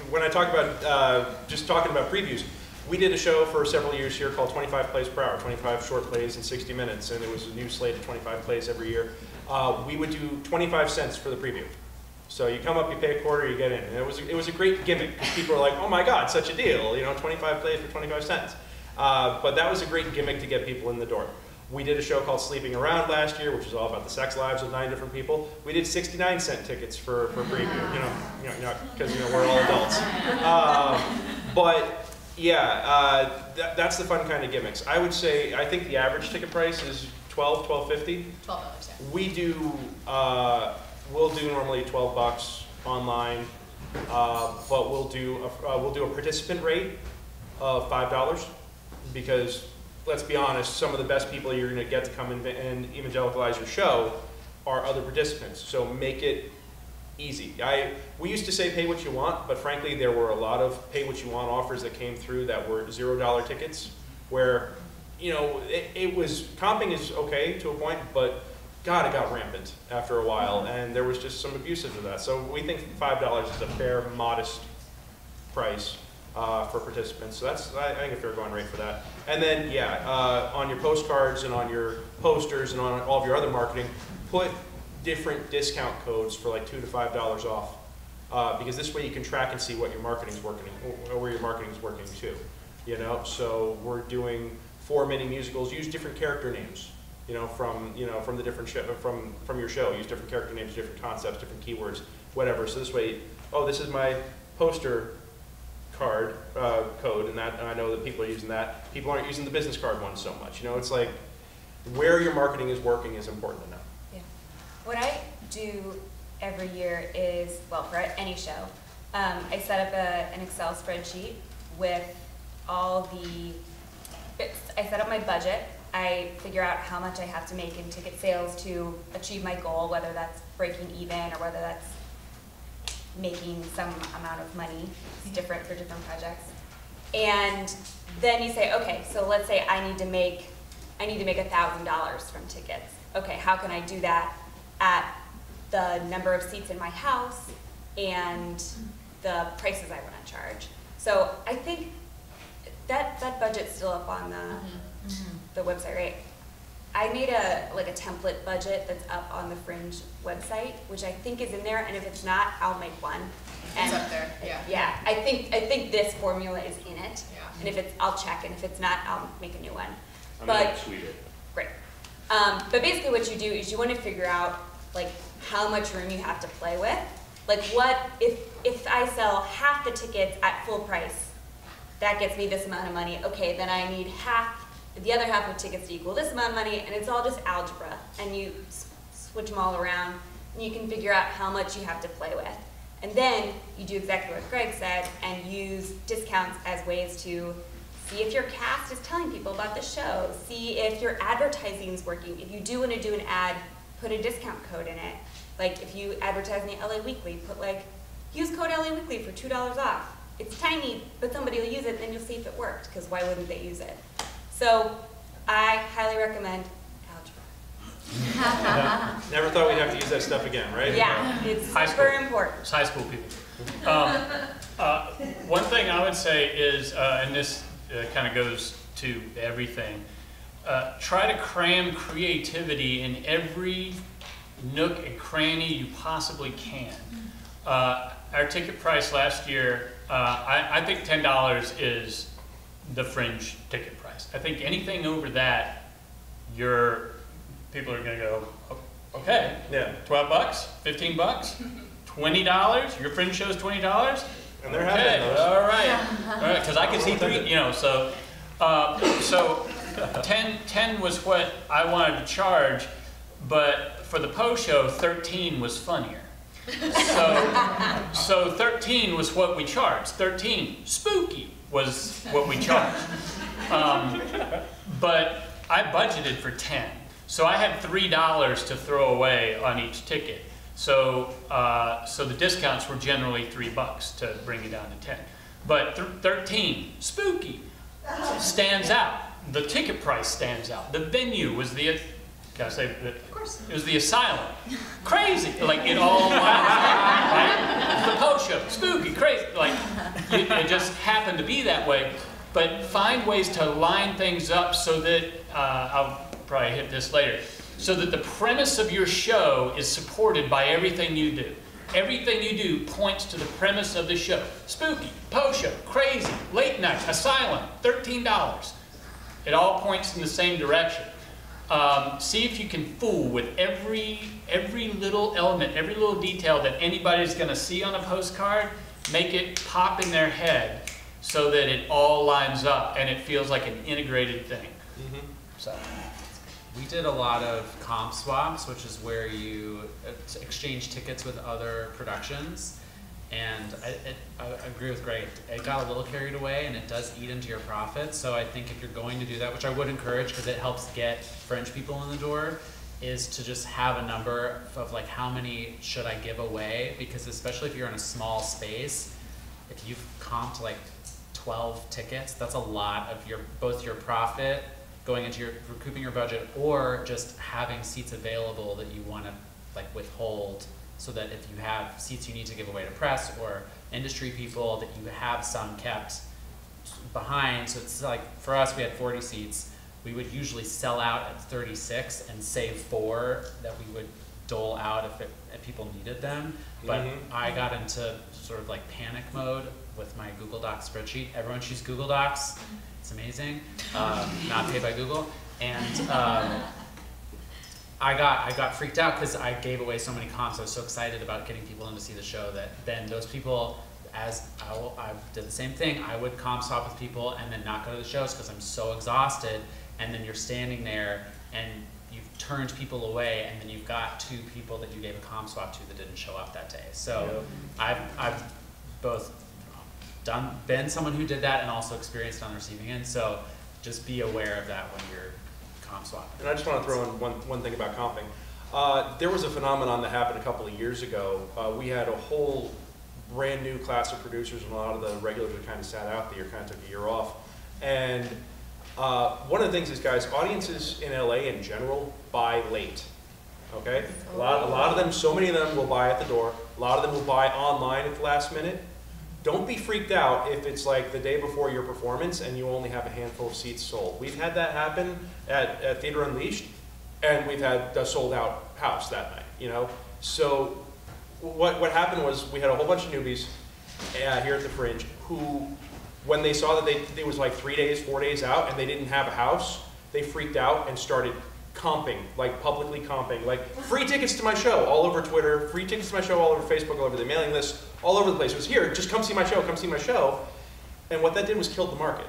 when I talk about, just talking about previews, we did a show for several years here called 25 Plays Per Hour, 25 short plays in 60 minutes, and it was a new slate of 25 plays every year. We would do 25 cents for the preview. So you come up, you pay a quarter, you get in. And it was a great gimmick. People were like, oh my God, such a deal, you know, 25 plays for 25 cents. But that was a great gimmick to get people in the door. We did a show called Sleeping Around last year, which was all about the sex lives of 9 different people. We did 69-cent tickets for preview, you know, because, you know, we're all adults. But yeah, that's the fun kind of gimmicks. I would say, I think the average ticket price is $12.50. $12, yeah. We do, we'll do normally $12 online, but we'll do a participant rate of $5, because let's be honest, some of the best people you're going to get to come and evangelicalize your show are other participants. So make it easy. We used to say pay what you want, but frankly there were a lot of pay what you want offers that came through that were $0 tickets, where, you know, it was, comping is okay to a point, but God, it got rampant after a while, and there was just some abuses of that. So we think $5 is a fair, modest price for participants. So that's, I think, a fair going rate for that. And then, yeah, on your postcards and on your posters and on all of your other marketing, put different discount codes for like $2 to $5 off because this way you can track and see what your marketing's working, or where your marketing's working to. You know, so we're doing 4 mini musicals. Use different character names. You know, from the different from your show. Use different character names, different concepts, different keywords, whatever. So this way, oh, this is my poster card code, and that, and I know that people are using that. People aren't using the business card one so much. You know, it's like where your marketing is working is important to know. Yeah. What I do every year is, well, for any show, I set up an Excel spreadsheet with all the, I set up my budget. I figure out how much I have to make in ticket sales to achieve my goal, whether that's breaking even or whether that's making some amount of money. It's different for different projects. And then you say, okay, so let's say I need to make $1,000 from tickets. Okay, how can I do that at the number of seats in my house and the prices I want to charge? So I think that budget's still up on the the website, right? I made a template budget that's up on the Fringe website, which I think is in there, and if it's not, I'll make one. And it's up there, yeah. Yeah, I think this formula is in it, yeah. And if it's, I'll check, and if it's not, I'll make a new one. I'm gonna tweet it. Great. But basically, what you do is you want to figure out like how much room you have to play with. Like, what if I sell half the tickets at full price, that gets me this amount of money. Okay, then I need the other half of tickets to equal this amount of money, and it's all just algebra. And you switch them all around, and you can figure out how much you have to play with. And then you do exactly what Greg said, and use discounts as ways to see if your cast is telling people about the show, see if your advertising is working. If you do want to do an ad, put a discount code in it. Like if you advertise in the LA Weekly, put use code LA Weekly for $2 off. It's tiny, but somebody will use it, and then you'll see if it worked, because why wouldn't they use it? So I highly recommend algebra. Never thought we'd have to use that stuff again, right? Yeah, it's super important. It's high school people. One thing I would say is, and this kind of goes to everything, try to cram creativity in every nook and cranny you possibly can. Our ticket price last year, I think $10 is the Fringe ticket price. I think anything over that, people are going to go, okay, yeah. 12 bucks, 15 bucks, $20, your Fringe show's $20. And they're okay, all right, because I can see three, you know, so, so 10 was what I wanted to charge, but for the Po Show, 13 was funnier. So 13 was what we charged. 13, spooky, was what we charged. But I budgeted for 10. So I had $3 to throw away on each ticket. So, so the discounts were generally $3 to bring it down to 10. But 13, spooky, stands out. The ticket price stands out. The venue was the, can I say that? Of course. It was the asylum. Crazy. Like, it all went right? The Po Show. Spooky. Crazy. Like, it just happened to be that way. But find ways to line things up so that, I'll probably hit this later, so that the premise of your show is supported by everything you do. Everything you do points to the premise of the show. Spooky, Po Show, crazy, late night, asylum, $13. It all points in the same direction. See if you can fool with every little element, every little detail that anybody's going to see on a postcard. Make it pop in their head so that it all lines up and it feels like an integrated thing. Mm-hmm. So we did a lot of comp swaps, which is where you exchange tickets with other productions. And I agree with Greg, it got a little carried away and it does eat into your profits. So I think if you're going to do that, which I would encourage because it helps get Fringe people in the door, is to just have a number of like how many should I give away? Because especially if you're in a small space, if you've comped like 12 tickets, that's a lot of both your profit going into recouping your budget or just having seats available that you want to like withhold. So that if you have seats you need to give away to press or industry people, that you have some kept behind. So it's like, for us, we had 40 seats. We would usually sell out at 36 and save 4 that we would dole out if people needed them. But I got into sort of like panic mode with my Google Docs spreadsheet. Everyone should use Google Docs. It's amazing. Not paid by Google. And I got freaked out because I gave away so many comps. I was so excited about getting people in to see the show that then those people, as I did the same thing, I would comp swap with people and then not go to the shows because I'm so exhausted. And then you're standing there and you've turned people away, and then you've got two people that you gave a comp swap to that didn't show up that day. So I've both been someone who did that and also experienced on the receiving end. So just be aware of that when you're comp swapping. And I just want to throw in one thing about comping. There was a phenomenon that happened a couple of years ago. We had a whole brand new class of producers, and a lot of the regulars that kind of sat out the year, kind of took a year off. And one of the things is, guys, audiences in LA in general buy late. Okay, a lot of them, so many of them will buy at the door. A lot of them will buy online at the last minute. Don't be freaked out if it's like the day before your performance and you only have a handful of seats sold. We've had that happen at Theatre Unleashed, and we've had a sold out house that night, you know? So what happened was we had a whole bunch of newbies here at the Fringe who, when they saw that it was like 3 days, 4 days out and they didn't have a house, they freaked out and started comping, like publicly comping, like free tickets to my show all over Twitter, free tickets to my show all over Facebook, all over the mailing list, all over the place. It was here, just come see my show, come see my show. And what that did was killed the market.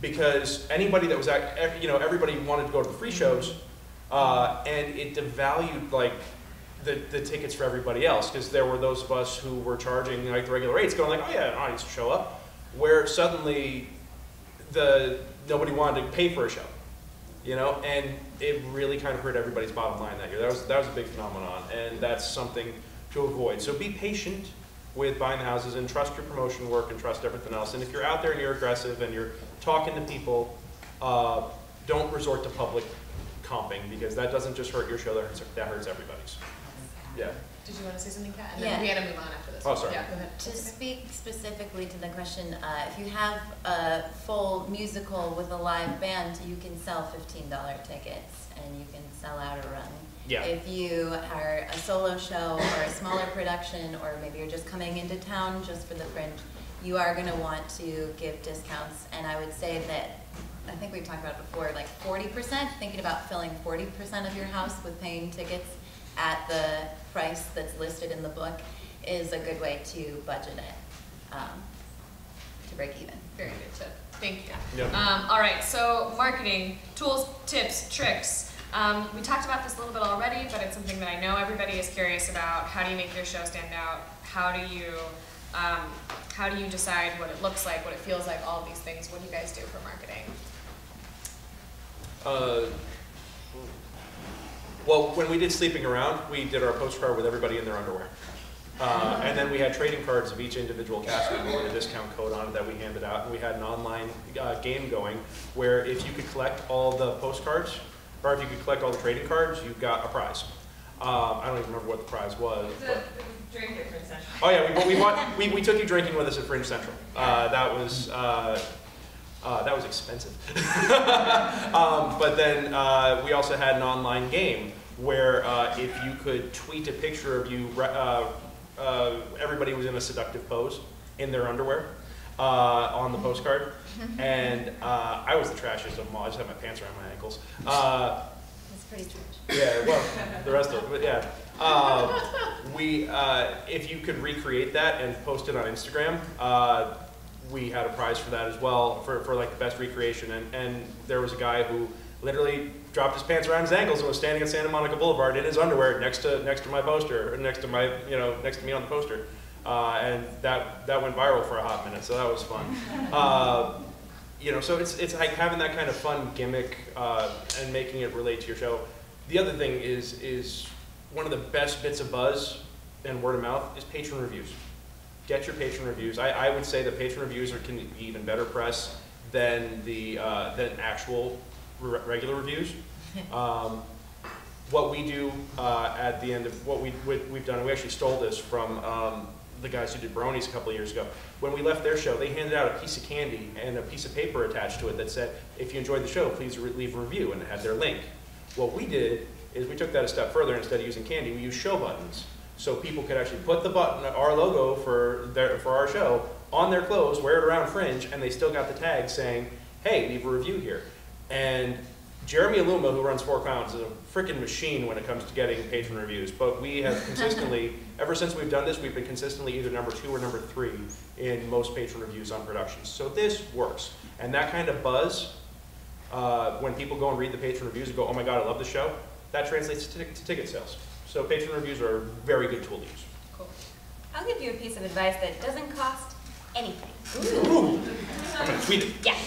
Because anybody that was at, you know, everybody wanted to go to the free shows, and it devalued like the tickets for everybody else, because there were those of us who were charging like the regular rates, going like, oh yeah, an audience will show up, where suddenly nobody wanted to pay for a show. You know, and it really kind of hurt everybody's bottom line that year. That was a big phenomenon, and that's something to avoid. So be patient with buying the houses, and trust your promotion work, and trust everything else. And if you're out there and you're aggressive and you're talking to people, don't resort to public comping, because that doesn't just hurt your show, that hurts everybody's. Yeah. Did you want to say something, Kat? And then we had to move on after this. Oh, sorry. Yeah, go ahead. To speak specifically to the question, if you have a full musical with a live band, you can sell $15 tickets and you can sell out a run. Yeah. If you are a solo show or a smaller production, or maybe you're just coming into town just for the Fringe, you are going to want to give discounts. And I would say that, I think we've talked about it before, like 40%, thinking about filling 40% of your house with paying tickets at the price that's listed in the book is a good way to budget it to break even. Very good tip. Thank you. Yep. All right, so marketing, tools, tips, tricks. We talked about this a little bit already, but it's something that I know everybody is curious about. How do you make your show stand out? How do you decide what it looks like, what it feels like, all of these things? What do you guys do for marketing? Well, when we did Sleeping Around, we did our postcard with everybody in their underwear. And then we had trading cards of each individual cast member with a discount code on it that we handed out. And we had an online game going where if you could collect all the postcards, or if you could collect all the trading cards, you got a prize. I don't even remember what the prize was. Drink at Fringe Central. Oh yeah, we took you drinking with us at Fringe Central. That was expensive. But then we also had an online game where if you could tweet a picture of you, everybody was in a seductive pose in their underwear on the postcard. And I was the trashiest of them all. I just had my pants around my ankles. That's pretty trash. Yeah, well, the rest of it, but yeah. If you could recreate that and post it on Instagram, we had a prize for that as well, for like the best recreation. And there was a guy who literally dropped his pants around his ankles and was standing at Santa Monica Boulevard in his underwear next to my poster, or next to me on the poster. And that went viral for a hot minute, so that was fun. You know, so it's like having that kind of fun gimmick and making it relate to your show. The other thing is one of the best bits of buzz and word of mouth is patron reviews. Get your patron reviews. I would say the patron reviews can be even better press than actual regular reviews. What we do at the end of what we've done, and we actually stole this from the guys who did Bronies a couple of years ago. When we left their show, they handed out a piece of candy and a piece of paper attached to it that said, if you enjoyed the show, please leave a review, and it had their link. What we did is we took that a step further. Instead of using candy, we used show buttons. So people could actually put the button, our logo for our show, on their clothes, wear it around Fringe, and they still got the tag saying, hey, leave a review here. And Jeremy Aluma, who runs Four Clowns, is a freaking machine when it comes to getting patron reviews. But we have consistently, ever since we've done this, we've been consistently either #2 or #3 in most patron reviews on productions. So this works. And that kind of buzz, when people go and read the patron reviews and go, oh my God, I love the show, that translates to ticket sales. So patron reviews are a very good tool to use. Cool. I'll give you a piece of advice that doesn't cost anything. Ooh. I'm going to tweet it. Yeah.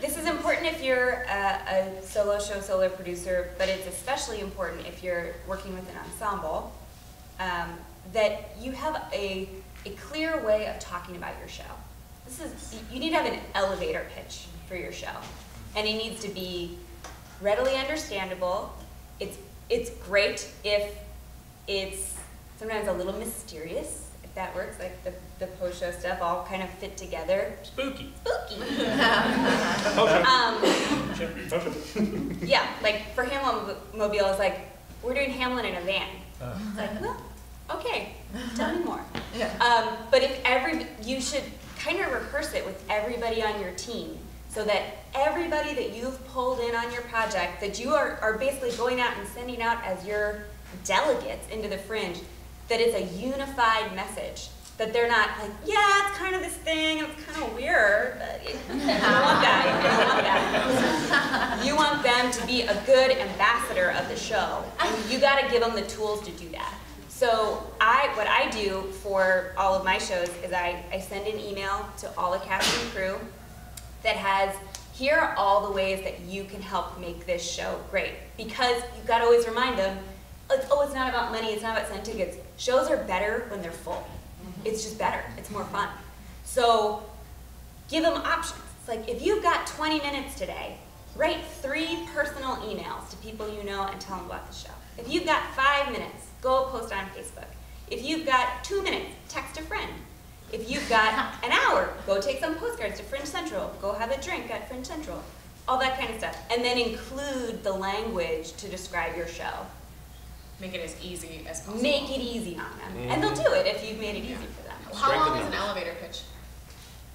This is important if you're a solo show, solo producer, but it's especially important if you're working with an ensemble, that you have a clear way of talking about your show. You need to have an elevator pitch for your show, and it needs to be readily understandable. It's great if it's sometimes a little mysterious, if that works, like the Po Show stuff all kind of fit together. Spooky. Spooky. Yeah, like for Hamletmobile, it's like, we're doing Hamlet in a van. It's like, well, okay, tell me more. Yeah. But if you should kind of rehearse it with everybody on your team, so that everybody that you've pulled in on your project, that you are basically going out and sending out as your delegates into the Fringe, that it's a unified message. That they're not like, yeah, it's kind of this thing, it's kind of weird, but you don't want that, you don't want that. You want them to be a good ambassador of the show, and you gotta give them the tools to do that. So what I do for all of my shows is I send an email to all the cast and crew that has, here are all the ways that you can help make this show great. Because you've gotta always remind them, like, oh, it's not about money, it's not about selling tickets. Shows are better when they're full. It's just better. It's more fun. So give them options. It's like, if you've got 20 minutes today, write 3 personal emails to people you know and tell them about the show. If you've got 5 minutes, go post on Facebook. If you've got 2 minutes, text a friend. If you've got an hour, go take some postcards to Fringe Central. Go have a drink at Fringe Central. All that kind of stuff. And then include the language to describe your show. Make it as easy as possible. Make it easy on them. Mm-hmm. And they'll do it if you've made it easy for them. How long is an elevator pitch?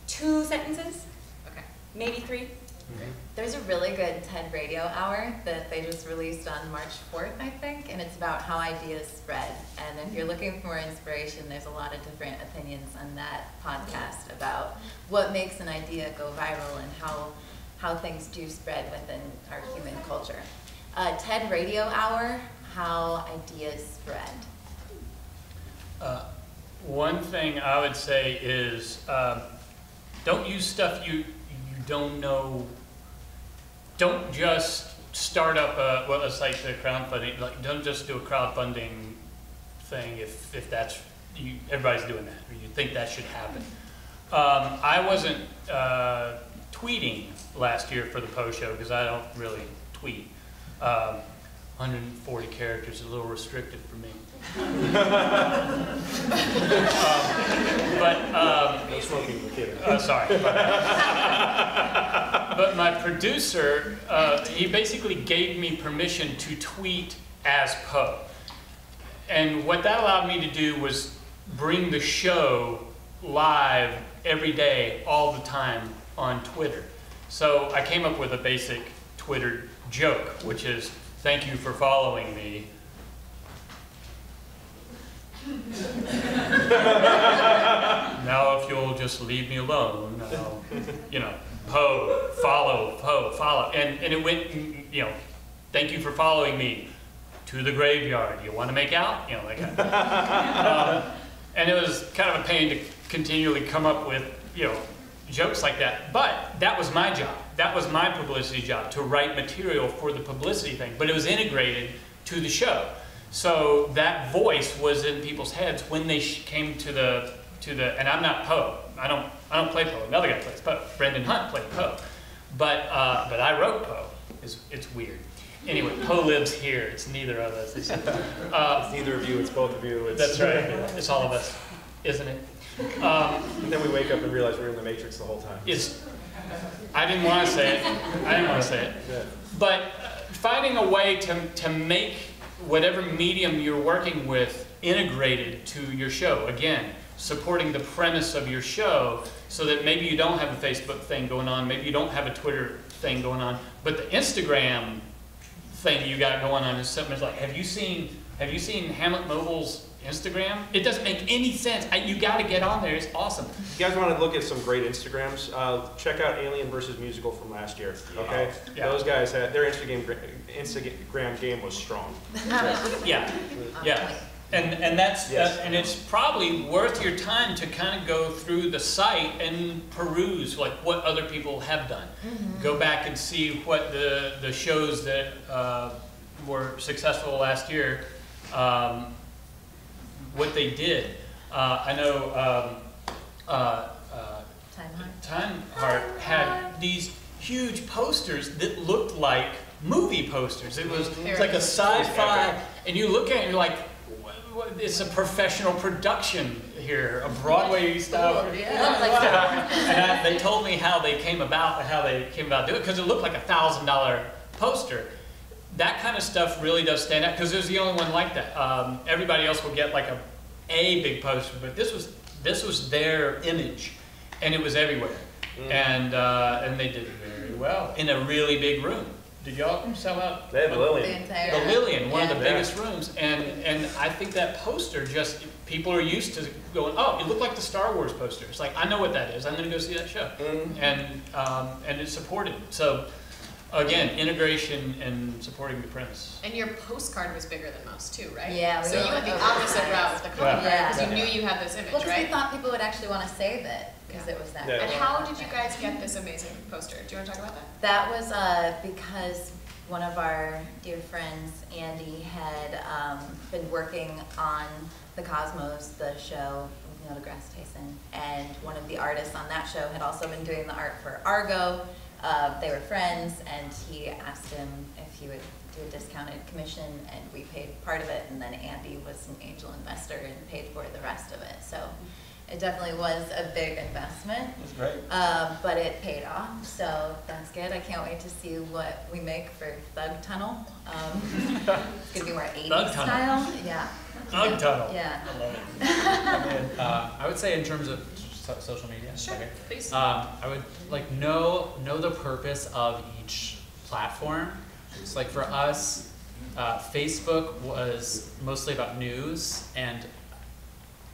2 sentences. Okay. Maybe 3. Okay. There's a really good TED radio hour that they just released on March 4th, I think, and it's about how ideas spread. And if you're looking for inspiration, there's a lot of different opinions on that podcast about what makes an idea go viral and how things do spread within our human culture. TED radio hour. How ideas spread. One thing I would say is don't use stuff you don't know. Don't just start up a site to crowdfunding. Like, don't just do a crowdfunding thing if that's everybody's doing that or you think that should happen. I wasn't tweeting last year for the Po Show because I don't really tweet. 140 characters is a little restrictive for me. But my producer, he basically gave me permission to tweet as Po. And what that allowed me to do was bring the show live every day, all the time, on Twitter. So I came up with a basic Twitter joke, which is, thank you for following me. Now if you'll just leave me alone, I'll, Po, follow, Po, follow. And it went, thank you for following me to the graveyard. You want to make out? That kind of thing. And it was kind of a pain to continually come up with, jokes like that. But that was my job. That was my publicity job, to write material for the publicity thing, but it was integrated to the show. So that voice was in people's heads when they came to the, and I'm not Po, I don't play Po, another guy plays Po, Brendan Hunt played Po, but I wrote Po, it's weird. Anyway, Po lives here, it's neither of us. It's neither of you, it's both of you. That's right, it's all of us, isn't it? And then we wake up and realize we're in the Matrix the whole time. I didn't want to say it. But finding a way to make whatever medium you're working with integrated to your show. Again, supporting the premise of your show so that maybe you don't have a Facebook thing going on, maybe you don't have a Twitter thing going on, but the Instagram thing you got going on is something like, have you seen Hamletmobile's Instagram? It doesn't make any sense. You got to get on there. It's awesome. If you guys want to look at some great Instagrams, check out Alien vs. Musical from last year. Okay, yeah. Those guys had their Instagram game was strong. Yeah, yeah, and that's yes. And it's probably worth your time to kind of go through the site and peruse like what other people have done. Mm-hmm. Go back and see what the shows that were successful last year. What they did. I know Time Heart had these huge posters that looked like movie posters. It's like a sci-fi, and you look at it and you're like, it's a professional production here, a Broadway style. Yeah. And they told me how they came about doing it, because it looked like $1,000 poster. That kind of stuff really does stand out because it was the only one like that. Everybody else will get like a big poster, but this was their image, and it was everywhere. Mm. And they did very well in a really big room. Did y'all sell out? They had the Lillian. The Lillian, one of the biggest rooms, and I think that poster just people are used to going. Oh, it looked like the Star Wars poster. It's like I know what that is. I'm going to go see that show, and it's supported so. Again, integration and supporting the premise. And your postcard was bigger than most too, right? Yeah. So you went the opposite route with the cover, because you knew you had this image, right? Well, we thought people would actually want to save it, because it was that. Yeah. And how did you guys get this amazing poster? Do you want to talk about that? That was because one of our dear friends, Andy, had been working on The Cosmos, the show with Neil deGrasse Tyson, and one of the artists on that show had also been doing the art for Argo. They were friends, and he asked him if he would do a discounted commission, and we paid part of it, and then Andy was an angel investor and paid for the rest of it. So it definitely was a big investment. That's great. But it paid off, so that's good. I can't wait to see what we make for Thug Tunnel. It's going to be more 80s style. Yeah. Thug Tunnel. Yeah. I love it. I would say in terms of social media. Sure, okay. Please. I would like know the purpose of each platform. So like for us, Facebook was mostly about news, and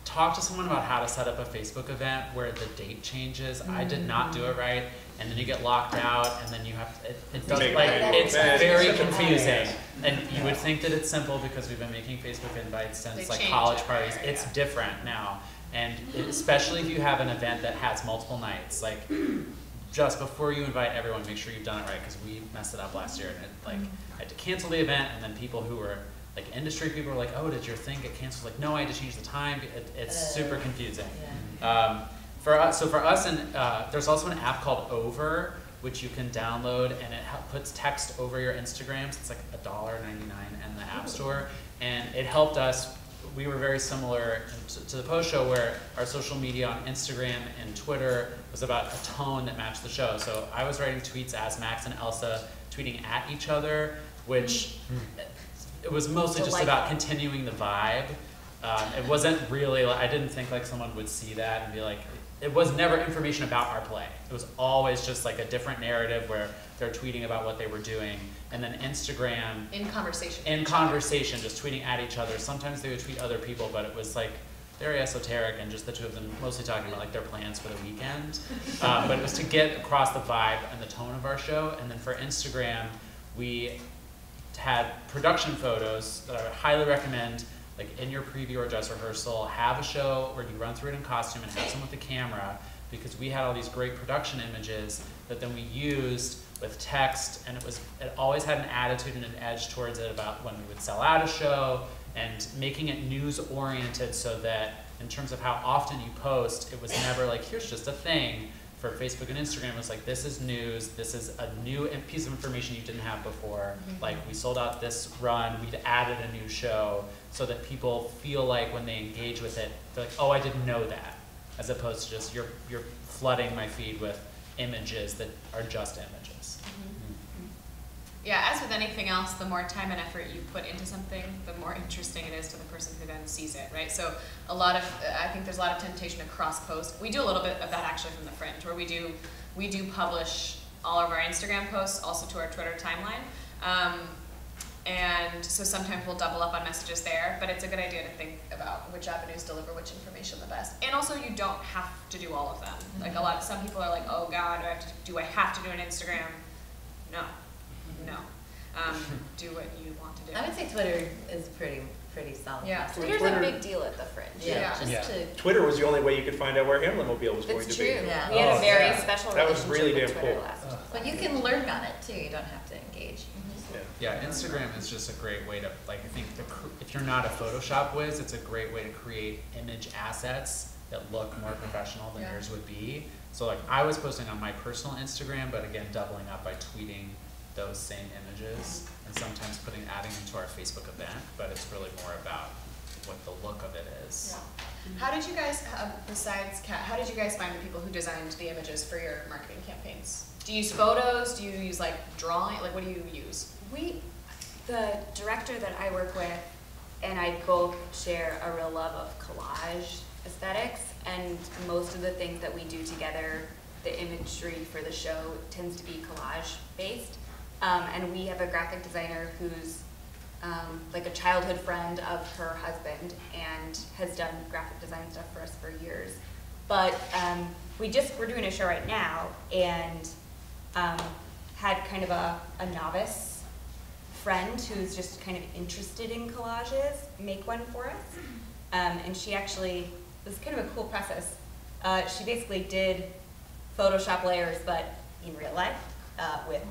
talk to someone about how to set up a Facebook event where the date changes. Mm-hmm. I did not do it right, and then you get locked out, and then you have to, it doesn't like it's very confusing. And you would think that it's simple because we've been making Facebook invites since like college parties. It's different now. And especially if you have an event that has multiple nights, like just before you invite everyone, make sure you've done it right, because we messed it up last year, and I had to cancel the event, and then people who were like industry people were like, "Oh, did your thing get canceled?" Like, no, I had to change the time. It's super confusing. Yeah. For us, and there's also an app called Over, which you can download, and it puts text over your Instagrams. It's like $1.99 in the App Store, and it helped us. We were very similar to the post show, where our social media on Instagram and Twitter was about a tone that matched the show. So I was writing tweets as Max and Elsa tweeting at each other, which it was mostly just about continuing the vibe. It wasn't really, I didn't think like someone would see that and be like, it was never information about our play. It was always just like a different narrative where they're tweeting about what they were doing. And then Instagram. In conversation, just tweeting at each other. Sometimes they would tweet other people, but it was like very esoteric and just the two of them mostly talking about like their plans for the weekend. But it was to get across the vibe and the tone of our show. And then for Instagram, we had production photos that I would highly recommend. Like in your preview or dress rehearsal, have a show where you run through it in costume and have someone with a camera, because we had all these great production images that then we used with text, and it always had an attitude and an edge towards it about when we would sell out a show, and making it news oriented so that in terms of how often you post, it was never like, here's just a thing. For Facebook and Instagram, it was like, this is news, this is a new piece of information you didn't have before. Mm-hmm. Like, we sold out this run, we'd added a new show, so that people feel like when they engage with it, they're like, oh, I didn't know that, as opposed to just you're flooding my feed with images that are just images. Mm-hmm. Mm-hmm. Yeah, as with anything else, the more time and effort you put into something, the more interesting it is to the person who then sees it, right? So a lot of, I think there's a lot of temptation to cross-post. We do a little bit of that actually from the Fringe, where we do publish all of our Instagram posts also to our Twitter timeline. And so sometimes we'll double up on messages there, but it's a good idea to think about which avenues deliver which information the best. And also you don't have to do all of them. Mm-hmm. Like some people are like, oh God, do I have to do an Instagram? No. No. Do what you want to do. I would say Twitter is pretty solid. Yeah. Twitter's a big deal at the Fringe. Yeah. Twitter was the only way you could find out where Hamletmobile was going to be. It's true. Yeah. We had a very special relationship with Twitter last year. But you can learn on it too. You don't have to engage. Mm-hmm. Yeah, Instagram is just a great way to, I think if you're not a Photoshop whiz, it's a great way to create image assets that look more professional than yours would be. So I was posting on my personal Instagram, but again, doubling up by tweeting those same images and sometimes adding into our Facebook event, but it's really more about what the look of it is. Yeah. How did you guys, how did you guys find the people who designed the images for your marketing campaigns? Do you use photos? Do you use drawing? What do you use? The director that I work with and I both share a real love of collage aesthetics, and most of the things that we do together, the imagery for the show tends to be collage based. And we have a graphic designer who's a childhood friend of her husband and has done graphic design stuff for us for years. But we're doing a show right now and had kind of a novice friend who's just kind of interested in collages make one for us. And she actually, this is kind of a cool process. She basically did Photoshop layers, but in real life with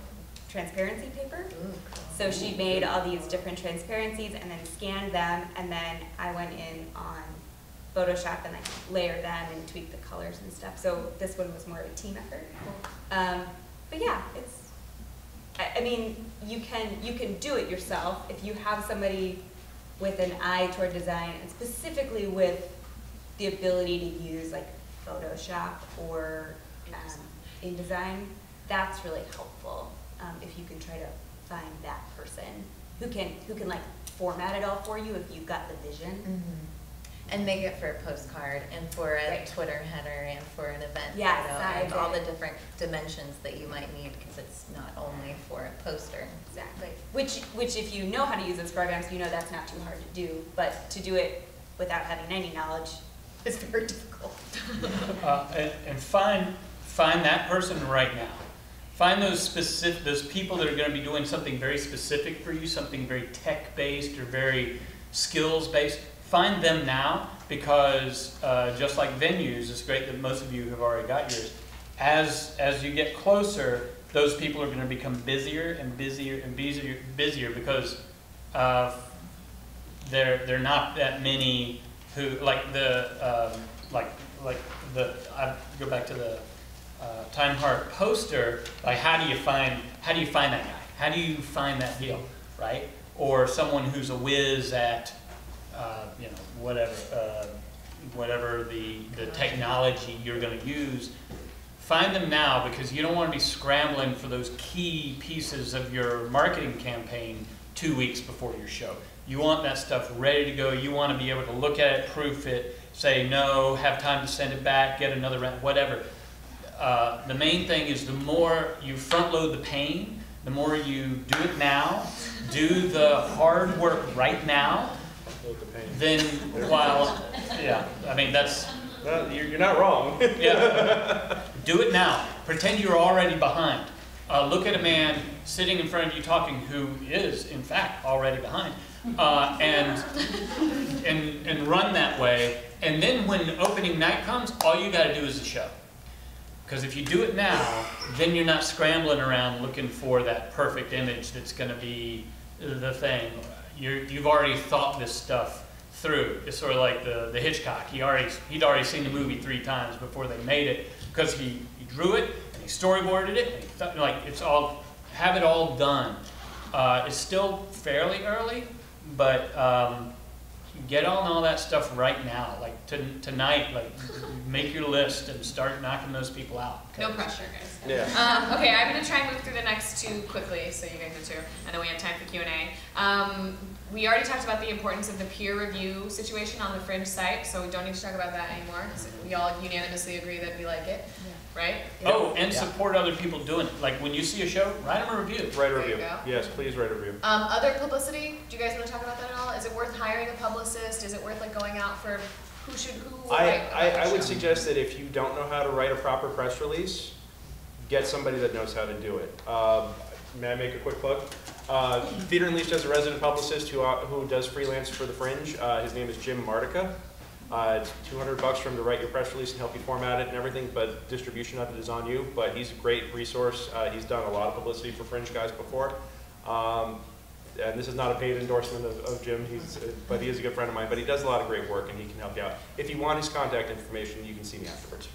transparency paper. Ooh, cool. So she made all these different transparencies and then scanned them, and then I went in on Photoshop and layered them and tweaked the colors and stuff. So this one was more of a team effort. Cool. But yeah, you can do it yourself if you have somebody with an eye toward design, and specifically with the ability to use Photoshop or InDesign. That's really helpful. If you can try to find that person who can format it all for you if you've got the vision. Mm-hmm. And make it for a postcard and for a Twitter header and for an event photo and all the different dimensions that you might need, because it's not only for a poster. Exactly. Which if you know how to use those programs, you know that's not too hard to do, but to do it without having any knowledge is very difficult. And find that person right now. Find those people that are going to be doing something very specific for you, something very tech-based or very skills-based. Find them now, because just like venues, it's great that most of you have already got yours. As you get closer, those people are going to become busier and busier and busier because they're not that many who I go back to the Time Heart poster, how do you find that guy? How do you find that deal, right? Or someone who's a whiz at whatever the technology you're going to use. Find them now, because you don't want to be scrambling for those key pieces of your marketing campaign 2 weeks before your show. You want that stuff ready to go. You want to be able to look at it, proof it, say no, have time to send it back, get another round, whatever. The main thing is the more you front load the pain, the more you do it now, do the hard work right now, then you're not wrong. Yeah. Do it now. Pretend you're already behind. Look at a man sitting in front of you talking who is, in fact, already behind. And run that way. And then when opening night comes, all you gotta do is the show. Because if you do it now, then you're not scrambling around looking for that perfect image that's going to be the thing. You've already thought this stuff through. It's sort of like the Hitchcock. He'd already seen the movie 3 times before they made it, because he drew it and he storyboarded it. And have it all done. It's still fairly early, but get on all that stuff right now, like tonight, like make your list and start knocking those people out. No pressure, guys. Yeah. Okay, I'm gonna try and move through the next two quickly, so you guys do too. I know we have time for Q&A. We already talked about the importance of the peer review situation on the Fringe site, so we don't need to talk about that anymore, because we all unanimously agree that we like it, right? Oh, and support other people doing it. Like when you see a show, write them a review. Write a review. Yes, please write a review. Other publicity, do you guys want to talk about that at all? Is it worth hiring a publicist? Is it worth like going out for who should, who I would suggest that if you don't know how to write a proper press release, get somebody that knows how to do it. May I make a quick plug? Theatre Unleashed has a resident publicist who does freelance for the Fringe. His name is Jim Martica. It's $200 for him to write your press release and help you format it and everything, but distribution of it is on you. But he's a great resource. He's done a lot of publicity for Fringe guys before. And this is not a paid endorsement of Jim, but he is a good friend of mine. But he does a lot of great work and he can help you out. If you want his contact information, you can see me afterwards.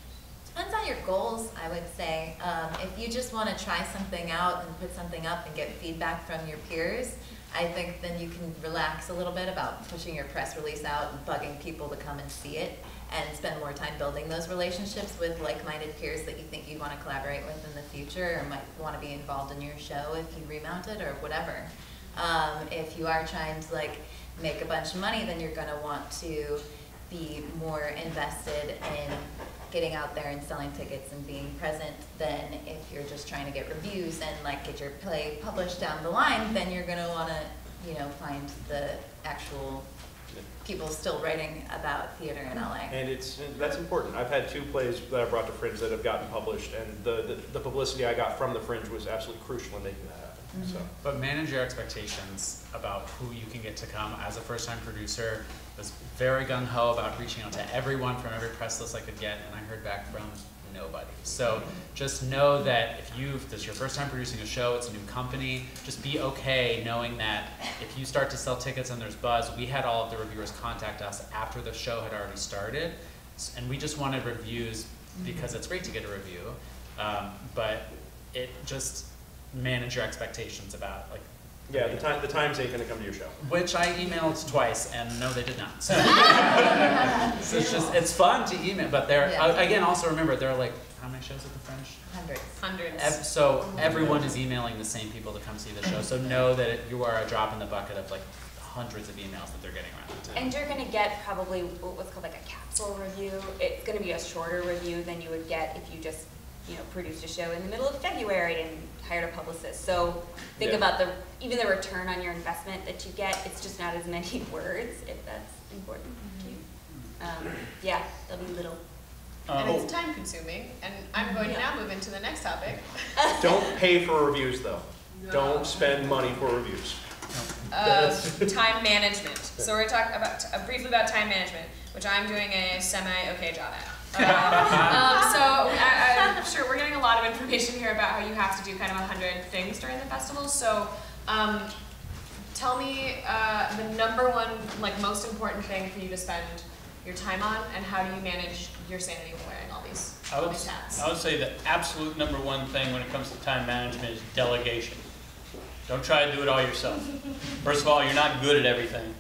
Depends on your goals, I would say. If you just want to try something out and put something up and get feedback from your peers, I think then you can relax a little bit about pushing your press release out and bugging people to come and see it, and spend more time building those relationships with like-minded peers that you think you want to collaborate with in the future, or might want to be involved in your show if you remount it or whatever. If you are trying to like make a bunch of money, then you're going to want to be more invested in getting out there and selling tickets and being present than if you're just trying to get reviews and like get your play published down the line. Then you're going to want to, you know, find the actual people still writing about theater in LA. And that's important. I've had two plays that I brought to Fringe that have gotten published, and the publicity I got from the Fringe was absolutely crucial in making that happen. Mm-hmm. But manage your expectations about who you can get to come. As a first-time producer, I was very gung-ho about reaching out to everyone from every press list I could get, and I heard back from nobody. So just know that if this is your first time producing a show, it's a new company, just be okay knowing that if you start to sell tickets and there's buzz, we had all of the reviewers contact us after the show had already started, and we just wanted reviews because it's great to get a review, but it just manage your expectations about like, yeah, the Times ain't going to come to your show. Which I emailed twice, and no, they did not. So, so it's fun to email, but again, also remember, there are like, how many shows at the Fringe? Hundreds. So everyone is emailing the same people to come see the show, so know that you are a drop in the bucket of like hundreds of emails that they're getting around the time. And you're going to get probably what's called like a capsule review. It's going to be a shorter review than you would get if you just produced a show in the middle of February and hired a publicist. So think about even the return on your investment that you get. It's just not as many words, if that's important to you. Yeah, they'll be little. And it's time consuming. And I'm going to now move into the next topic. Don't pay for reviews, though. No. Don't spend money for reviews. Time management. So we're talking briefly about time management, which I'm doing a semi-okay job at. I'm sure we're getting a lot of information here about how you have to do kind of 100 things during the festival. So tell me the number one, like, most important thing for you to spend your time on, and how do you manage your sanity when wearing all these hats? I would say the absolute number one thing when it comes to time management is delegation. Don't try to do it all yourself. First of all, you're not good at everything.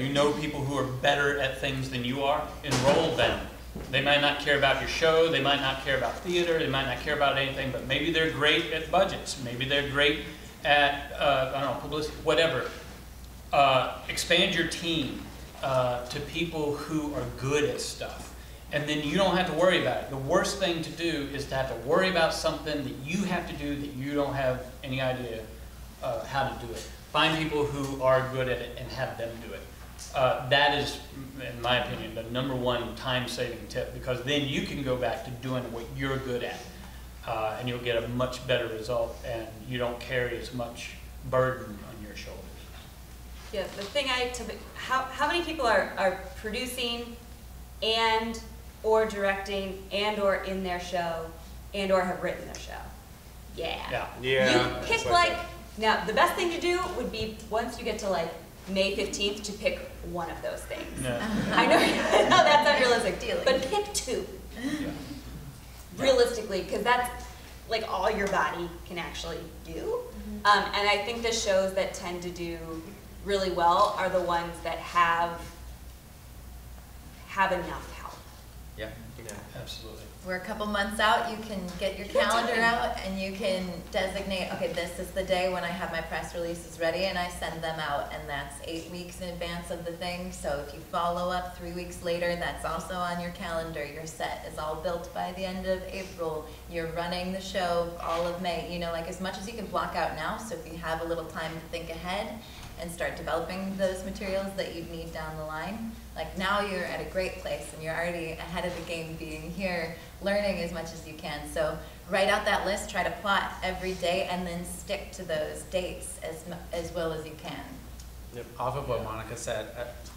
You know people who are better at things than you are. Enroll them. They might not care about your show, they might not care about theater, they might not care about anything, but maybe they're great at budgets, maybe they're great at, I don't know, publicity, whatever. Expand your team to people who are good at stuff, and then you don't have to worry about it. The worst thing to do is to have to worry about something that you have to do that you don't have any idea how to do it. Find people who are good at it and have them do it. That is, in my opinion, the number one time-saving tip, because then you can go back to doing what you're good at, and you'll get a much better result, and you don't carry as much burden on your shoulders. Yeah, the thing how many people are producing and or directing and or in their show and or have written their show? Yeah. You pick like now the best thing to do would be once you get to like May 15th to pick one of those things. Yeah. I know that's unrealistic, but pick two. Yeah. Realistically, because that's like all your body can actually do. And I think the shows that tend to do really well are the ones that have enough help. Yeah, yeah, absolutely. We're a couple months out. You can get your calendar out and you can designate, okay, this is the day when I have my press releases ready, and I send them out, and that's 8 weeks in advance of the thing. So if you follow up 3 weeks later, that's also on your calendar. Your set is all built by the end of April. You're running the show all of May. You know, like as much as you can block out now, so if you have a little time to think ahead and start developing those materials that you'd need down the line. Like now you're at a great place and you're already ahead of the game being here, learning as much as you can. So write out that list, try to plot every day, and then stick to those dates as well as you can. Yep. Off of what Monica said,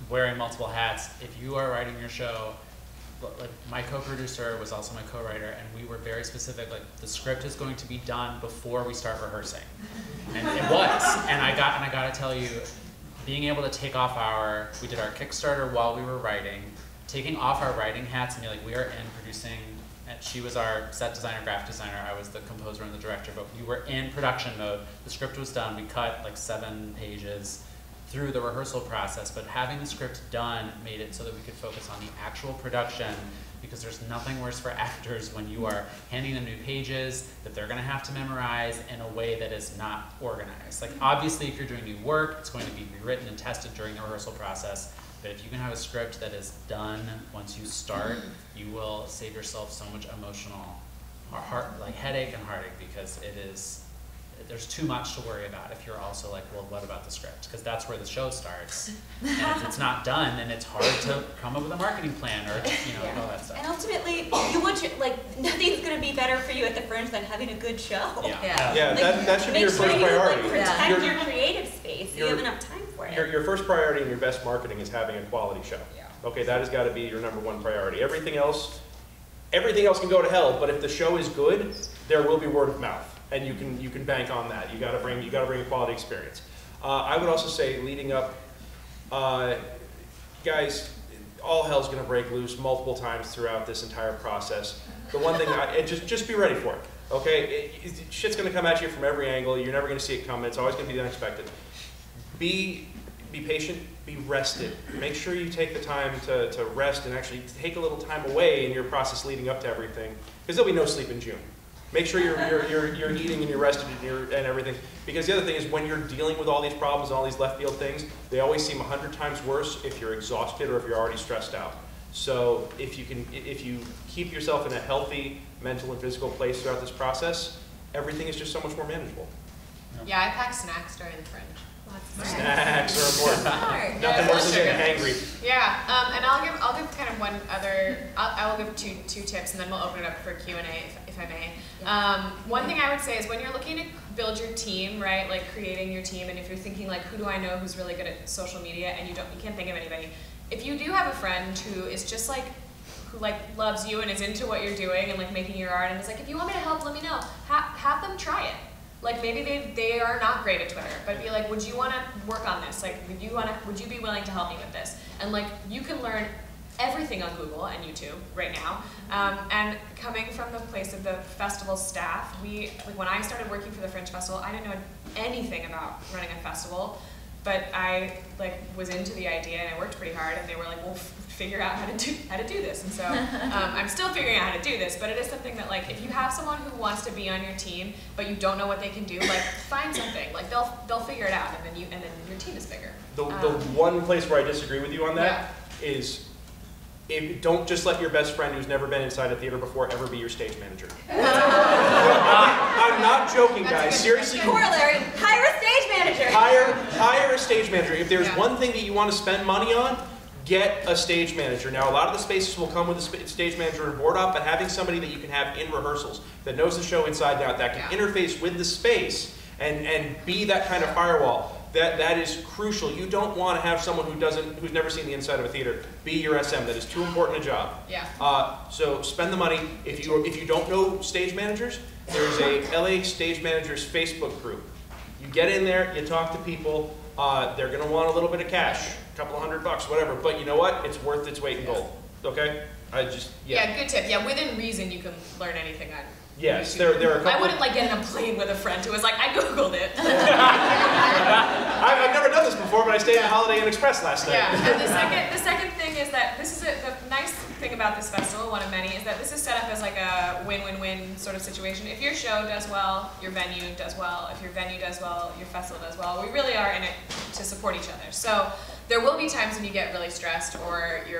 wearing multiple hats, if you are writing your show, like my co-producer was also my co-writer, and we were very specific, like the script is going to be done before we start rehearsing. And it was, and I gotta tell you, being able to take off we did our Kickstarter while we were writing, taking off our writing hats and be like, we are in producing, and she was our set designer, graphic designer, I was the composer and the director, but we were in production mode, the script was done, we cut like 7 pages through the rehearsal process, but having the script done made it so that we could focus on the actual production, because there's nothing worse for actors when you are handing them new pages that they're gonna have to memorize in a way that is not organized. Like obviously if you're doing new work, it's going to be rewritten and tested during the rehearsal process, but if you can have a script that is done once you start, you will save yourself so much emotional or headache and heartache, because it is, there's too much to worry about if you're also like, well, what about the script? Because that's where the show starts. And if it's not done, then it's hard to come up with a marketing plan or, you know, all that stuff. And ultimately, you would, like, nothing's going to be better for you at the Fringe than having a good show. Yeah, like, that should be your first priority. Like, protect your creative space. You have enough time for it. Your first priority and your best marketing is having a quality show. Yeah. Okay, that has got to be your #1 priority. Everything else can go to hell, but if the show is good, there will be word of mouth. And you can bank on that. You got to bring a quality experience. I would also say leading up, guys, all hell's gonna break loose multiple times throughout this entire process. The one thing, just be ready for it. Okay, shit's gonna come at you from every angle. You're never gonna see it coming. It's always gonna be the unexpected. Be patient. Be rested. Make sure you take the time to rest and actually take a little time away in your process leading up to everything, because there'll be no sleep in June. Make sure you're eating and you're rested and everything. Because the other thing is, when you're dealing with all these problems and all these left field things, they always seem 100 times worse if you're exhausted or if you're already stressed out. So if you keep yourself in a healthy mental and physical place throughout this process, everything is just so much more manageable. Yeah, I pack snacks during the Fringe. Snacks are important. Nothing worse than getting hangry. Yeah, and I'll give kind of one other. I will give two tips, and then we'll open it up for Q&A if I may. One thing I would say is when you're looking to build your team, right? Like creating your team, and if you're thinking like, who do I know who's really good at social media, and you can't think of anybody. If you do have a friend who is just like, who like loves you and is into what you're doing and like making your art, and is like, if you want me to help, let me know. Have them try it. Like maybe they are not great at Twitter, but be like, would you want to work on this? Like, would you be willing to help me with this? And like, you can learn everything on Google and YouTube right now. And coming from the place of the festival staff, when I started working for the Fringe Festival, I didn't know anything about running a festival, but I like was into the idea and I worked pretty hard. And they were like, "We'll figure out how to do this." And so I'm still figuring out how to do this, but it is something that like if you have someone who wants to be on your team, but you don't know what they can do, like find something. Like they'll figure it out, and then your team is bigger. The one place where I disagree with you on that is. Don't just let your best friend who's never been inside a theater before ever be your stage manager. I'm not joking, guys. Seriously. Corollary, hire a stage manager. Hire a stage manager. If there's one thing that you want to spend money on, get a stage manager. Now, a lot of the spaces will come with a stage manager and board up, but having somebody that you can have in rehearsals that knows the show inside and out, that can interface with the space and be that kind of firewall. That is crucial. You don't want to have someone who's never seen the inside of a theater be your SM. That is too important a job. Yeah. So spend the money. If you don't know stage managers, there's a LA stage managers Facebook group. You get in there, you talk to people. They're gonna want a little bit of cash, a couple of $100, whatever. But you know what? It's worth its weight in gold. Okay. Good tip. Yeah, within reason, you can learn anything on Yes, there are a couple. I wouldn't like get in a plane with a friend who was like, I Googled it. I've never done this before, but I stayed at Holiday Inn Express last night. Yeah, and the second thing is that this is the nice thing about this festival, one of many, is that this is set up as like a win-win-win sort of situation. If your show does well, your venue does well. If your venue does well, your festival does well. We really are in it to support each other. So there will be times when you get really stressed, or you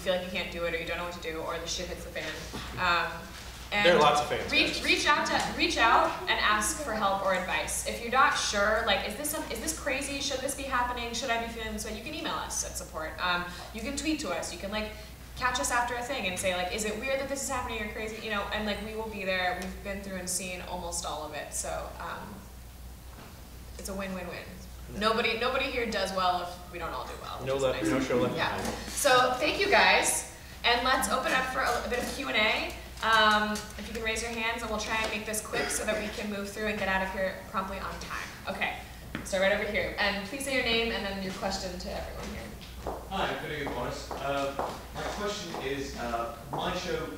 feel like you can't do it, or you don't know what to do, or the shit hits the fan. And there are lots of fans. Reach out and ask for help or advice. If you're not sure, like, is this crazy? Should this be happening? Should I be feeling this way? You can email us at support. You can tweet to us. You can like catch us after a thing and say like, is it weird that this is happening or crazy? You know, and like we will be there. We've been through and seen almost all of it, so it's a win-win-win. Nobody here does well if we don't all do well. No show left. Yeah. So thank you guys, and let's open up for a bit of Q&A. If you can raise your hands, and we'll try and make this quick so that we can move through and get out of here promptly on time. Okay, so right over here. And please say your name and then your question to everyone here. Hi, good evening, Boris. My question is, my show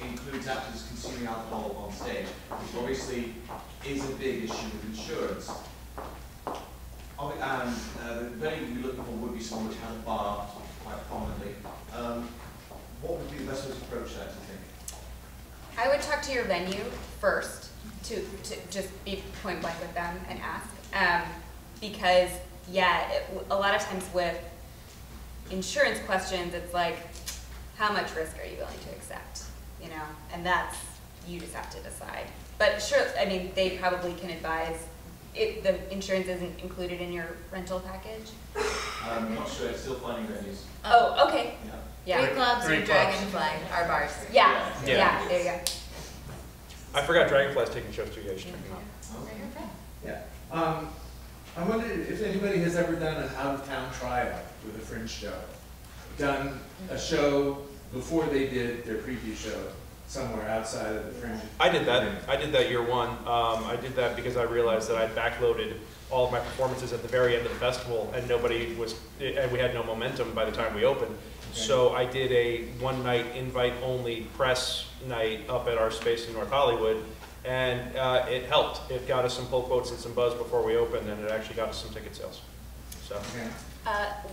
includes actors consuming alcohol on stage, which obviously is a big issue with insurance. The venue you're looking for would be someone which has a bar quite prominently. What would be the best way to approach that, do you think? I would talk to your venue first, to just be point blank with them and ask. Because, yeah, a lot of times with insurance questions, it's like, how much risk are you willing to accept? You know, and that's, you just have to decide. But sure, I mean, they probably can advise. The insurance isn't included in your rental package? I'm not sure, I'm still finding venues. Oh, okay. Yeah. Yeah. Three Clubs and Dragonfly are bars. Yeah. Yeah. Yeah, there you go. I forgot Dragonfly's taking shows too, guys. Yeah. I wonder if anybody has ever done an out-of-town tryout with a fringe show. Done a show before they did their preview show somewhere outside of the fringe. I did that. I did that year one. I did that because I realized that I backloaded all of my performances at the very end of the festival, and we had no momentum by the time we opened. So I did a one-night invite-only press night up at our space in North Hollywood, and it helped. It got us some pull quotes and some buzz before we opened, and it actually got us some ticket sales. So,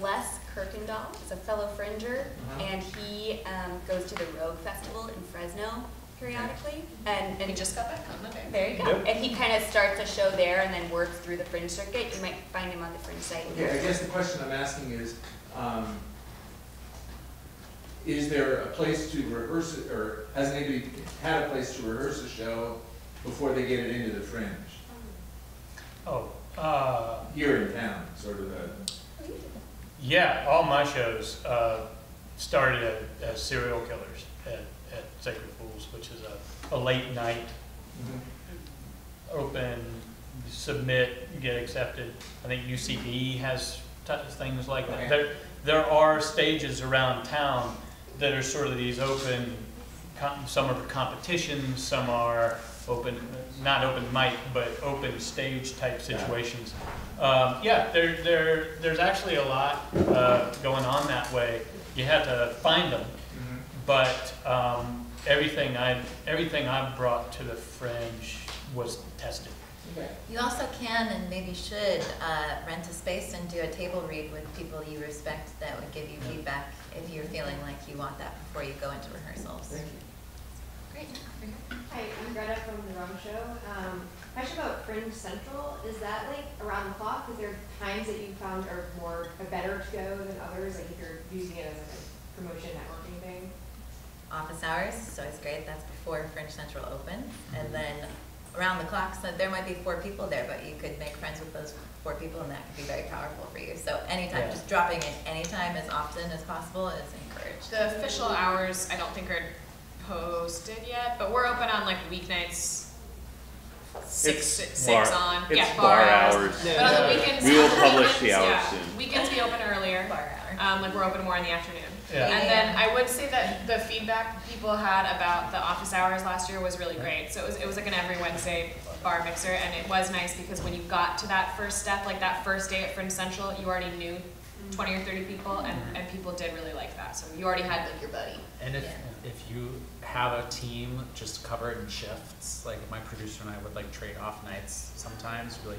Les Kirkendall is a fellow fringer, and he goes to the Rogue Festival in Fresno periodically. And he just got back on Monday. There you go. Yep. And he kind of starts a show there and then works through the fringe circuit. You might find him on the fringe site. Okay, I guess the question I'm asking is, is there a place to rehearse it, or has anybody had a place to rehearse a show before they get it into the fringe? Oh. Here in town, sort of a... Yeah, all my shows started as Serial Killers at Sacred Fools, which is a late night, open, submit, get accepted. I think UCB has things like that. There are stages around town that are sort of these open, some are competitions, some are open, not open mic, but open stage type situations. Yeah, there's actually a lot going on that way. You have to find them, but everything I've brought to the fringe was tested. You also can, and maybe should, rent a space and do a table read with people you respect that would give you feedback if you're feeling like you want that before you go into rehearsals. Thank you. Great. Hi, I'm Greta from The Wrong Show. Question about Fringe Central. Is that like around the clock? Is there times that you found are more better to go than others? Like if you're using it as a promotion networking thing? Office hours, so it's great. That's before Fringe Central opens, and then around the clock, so there might be 4 people there, but you could make friends with those 4 people, and that could be very powerful for you. So anytime, just dropping in anytime as often as possible is encouraged. The official hours, I don't think, are posted yet, but we're open on like weeknights, bar hours. Yeah. But on the weekends, we will publish the hours soon. Weekends we open earlier. Bar hour. Like we're open more in the afternoon. Yeah. And then I would say that the feedback people had about the office hours last year was really great. So it was like an every Wednesday bar mixer, and it was nice because when you got to that first step, like that first day at Fringe Central, you already knew 20 or 30 people, and people did really like that. So you already had like your buddy. And if you have a team, just cover it in shifts. Like my producer and I would like trade off nights sometimes, really,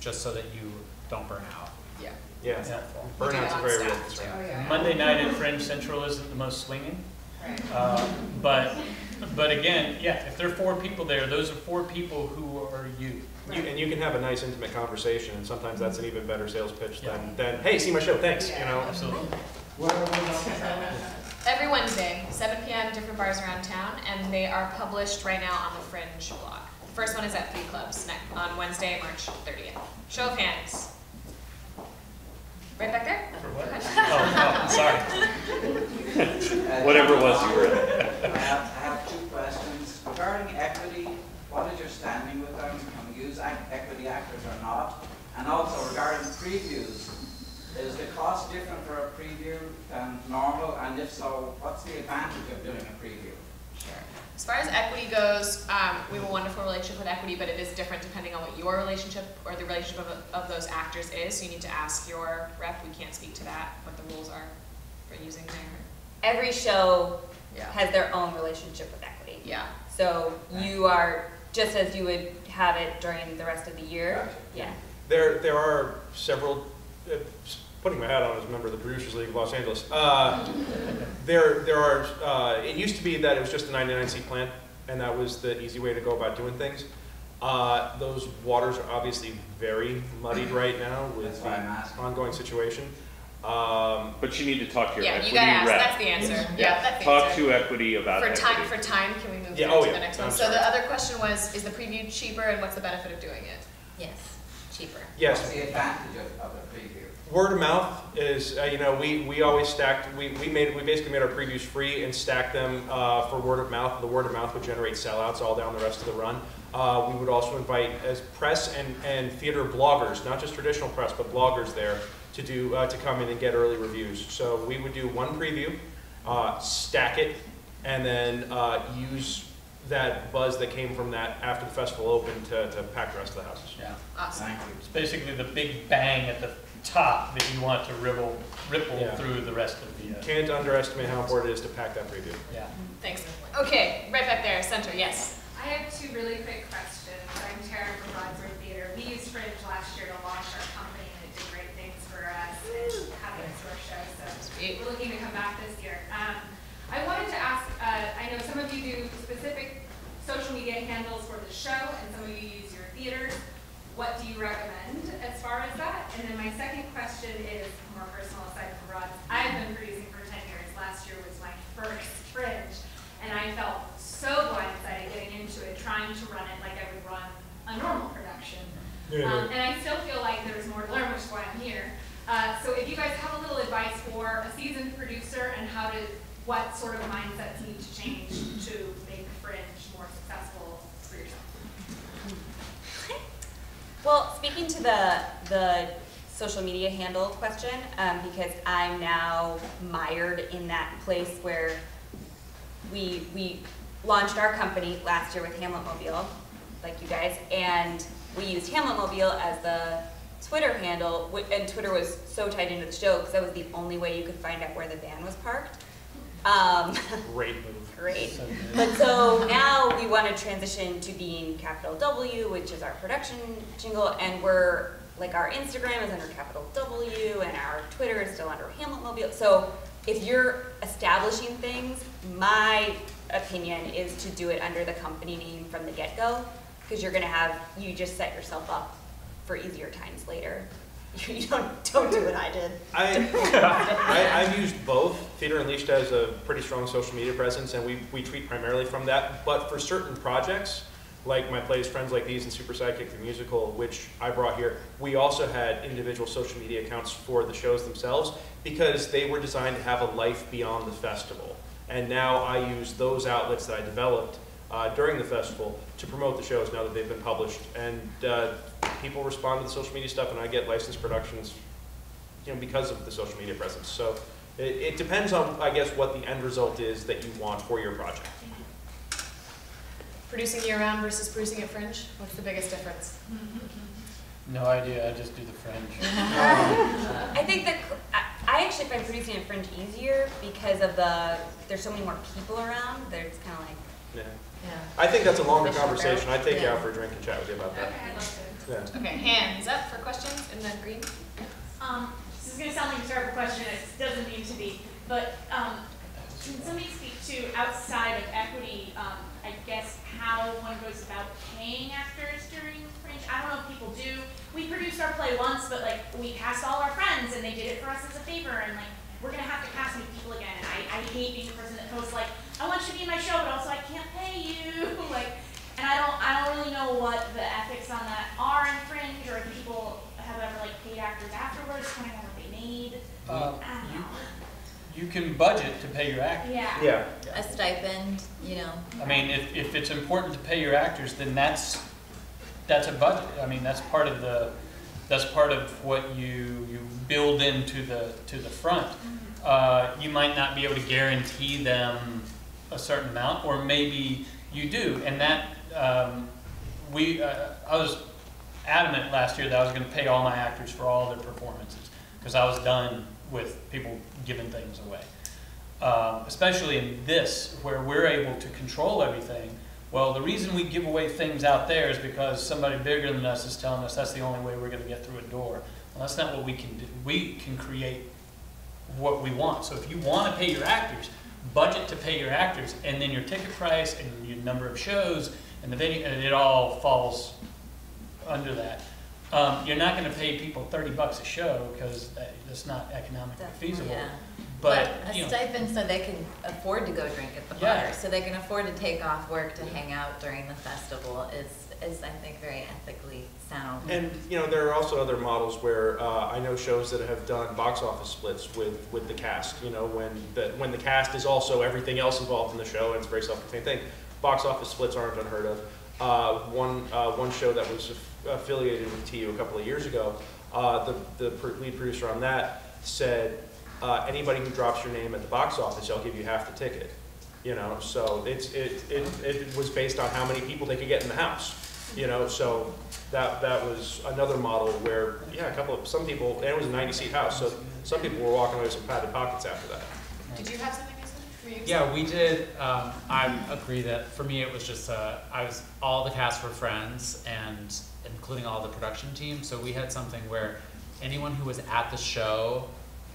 just so that you don't burn out. Yeah. Yeah. Yeah. Burnout's very real. Oh, yeah. Monday night at Fringe Central isn't the most swinging, right. But again, yeah. If there are 4 people there, those are 4 people who are you. Right. And you can have a nice, intimate conversation, and sometimes that's an even better sales pitch than "Hey, see my show, thanks." Yeah. You know, absolutely. Every Wednesday, 7 p.m., different bars around town, and they are published right now on the Fringe blog. The first one is at Three Clubs on Wednesday, March 30th. Show of hands. Right back there? For what? Oh, sorry. Whatever it was you were in. I have 2 questions. Regarding equity, what is your standing with them? Can we use equity actors or not? And also regarding previews, is the cost different for a preview than normal? And if so, what's the advantage of doing a preview? Sure. As far as equity goes, we have a wonderful relationship with equity, but it is different depending on what your relationship or the relationship of those actors is. So you need to ask your rep. We can't speak to that, what the rules are for using their... Every show has their own relationship with equity. Yeah. So you are, just as you would have it during the rest of the year. Gotcha. Yeah. There are several... putting my hat on as a member of the Producers League of Los Angeles, it used to be that it was just a 99-seat plan, and that was the easy way to go about doing things. Those waters are obviously very muddied right now with the ongoing situation. But you need to talk to your equity rep. That's the answer. Yes. Yeah, that's the answer. Talk to equity about equity. For time, can we move to the next one? So the other question was, is the preview cheaper, and what's the benefit of doing it? Yes, cheaper. Yes. What's the advantage of the preview? Word of mouth is, you know, we always stacked, we basically made our previews free and stacked them for word of mouth. The word of mouth would generate sellouts all down the rest of the run. We would also invite as press and theater bloggers, not just traditional press, but bloggers there to do to come in and get early reviews. So we would do one preview, stack it, and then use that buzz that came from that after the festival opened to pack the rest of the houses. Yeah, awesome. Thank you. It's basically the big bang at the top that you want to ripple through the rest of the... Can't underestimate how important it is to pack that preview. Yeah. Thanks. Okay, right back there, center, yes. I have 2 really quick questions. I'm Tara from Broadway Theater. We used Fringe last year to launch our company, and it did great things for us and having us to our show, so we're looking to come back this year. I wanted to ask, I know some of you do specific social media handles for the show, and some of you use your theaters. What do you recommend as far as that? And then my second question is more personal aside from Rod. I've been producing for 10 years. Last year was my first Fringe, and I felt so blindsided getting into it, trying to run it like I would run a normal production. Yeah. And I still feel like there's more to learn, which is why I'm here. So if you guys have a little advice for a seasoned producer and what sort of mindsets need to change to make Fringe more successful for yourself. Well, speaking to the social media handle question, because I'm now mired in that place where we launched our company last year with Hamletmobile, like you guys, and we used Hamletmobile as the Twitter handle, and Twitter was so tied into the show because that was the only way you could find out where the van was parked. Great move. Great. So so now we want to transition to being Capital W, which is our production jingle, and we're, like, our Instagram is under Capital W, and our Twitter is still under Hamletmobile. So if you're establishing things, my opinion is to do it under the company name from the get-go, because you're going to you just set yourself up for easier times later. You don't do what I did. I've used both. Theatre Unleashed has a pretty strong social media presence, and we tweet primarily from that. But for certain projects, like my plays Friends Like These and Super Sidekick the Musical, which I brought here, we also had individual social media accounts for the shows themselves because they were designed to have a life beyond the festival. And now I use those outlets that I developed during the festival to promote the shows now that they've been published. And people respond to the social media stuff, and I get licensed productions, you know, because of the social media presence. So it depends on, I guess, what the end result is that you want for your project. Producing year-round versus producing at Fringe, what's the biggest difference? No idea, I just do the Fringe. I think that I actually find producing in Fringe easier because of the, there's so many more people around, that it's kind of like, yeah. I think that's a longer conversation. I'd take you out for a drink and chat with you about that. Okay, I'd love to. Yeah. Okay, hands up for questions in the green. This is going to sound like a terrible question. It doesn't mean to be. But can somebody speak to, outside of equity, I guess, how one goes about paying actors during Fringe? I don't know if people do. We produced our play once, but like we cast all our friends, and they did it for us as a favor, and like, we're going to have to cast new people again. And I hate being the person that posts like, I want you to be in my show, but also I can't pay you. Like, and I don't really know what the ethics on that are in Fringe, or if people have ever like paid actors afterwards, kind of what they made. I don't know. You can budget to pay your actors. Yeah. A stipend, you know. I mean, if it's important to pay your actors, then that's a budget. I mean, that's part of the what you build into the front. You might not be able to guarantee them a certain amount, or maybe you do. And that I was adamant last year that I was going to pay all my actors for all their performances because I was done with people giving things away. Especially in this, where we're able to control everything. Well, the reason we give away things out there is because somebody bigger than us is telling us that's the only way we're going to get through a door. Well, that's not what we can do. We can create what we want. So if you want to pay your actors, budget to pay your actors, and then your ticket price and your number of shows and the venue, and it all falls under that. You're not going to pay people 30 bucks a show because that's not economically feasible. Yeah. But a stipend so they can afford to go drink at the bar, so they can afford to take off work to hang out during the festival is I think very ethically sound. And you know, there are also other models where I know shows that have done box office splits with the cast. You know, when the cast is also everything else involved in the show and it's a very self-contained thing. Box office splits aren't unheard of. One show that was affiliated with TU a couple of years ago, the lead producer on that said, anybody who drops your name at the box office, I'll give you half the ticket. You know, so it was based on how many people they could get in the house. You know, so that was another model where a couple of and it was a 90-seat house, so some people were walking away with some padded pockets after that. Did you have something for you? Yeah, we did. I agree that for me it was just all the cast were friends, and including all the production team. So we had something where anyone who was at the show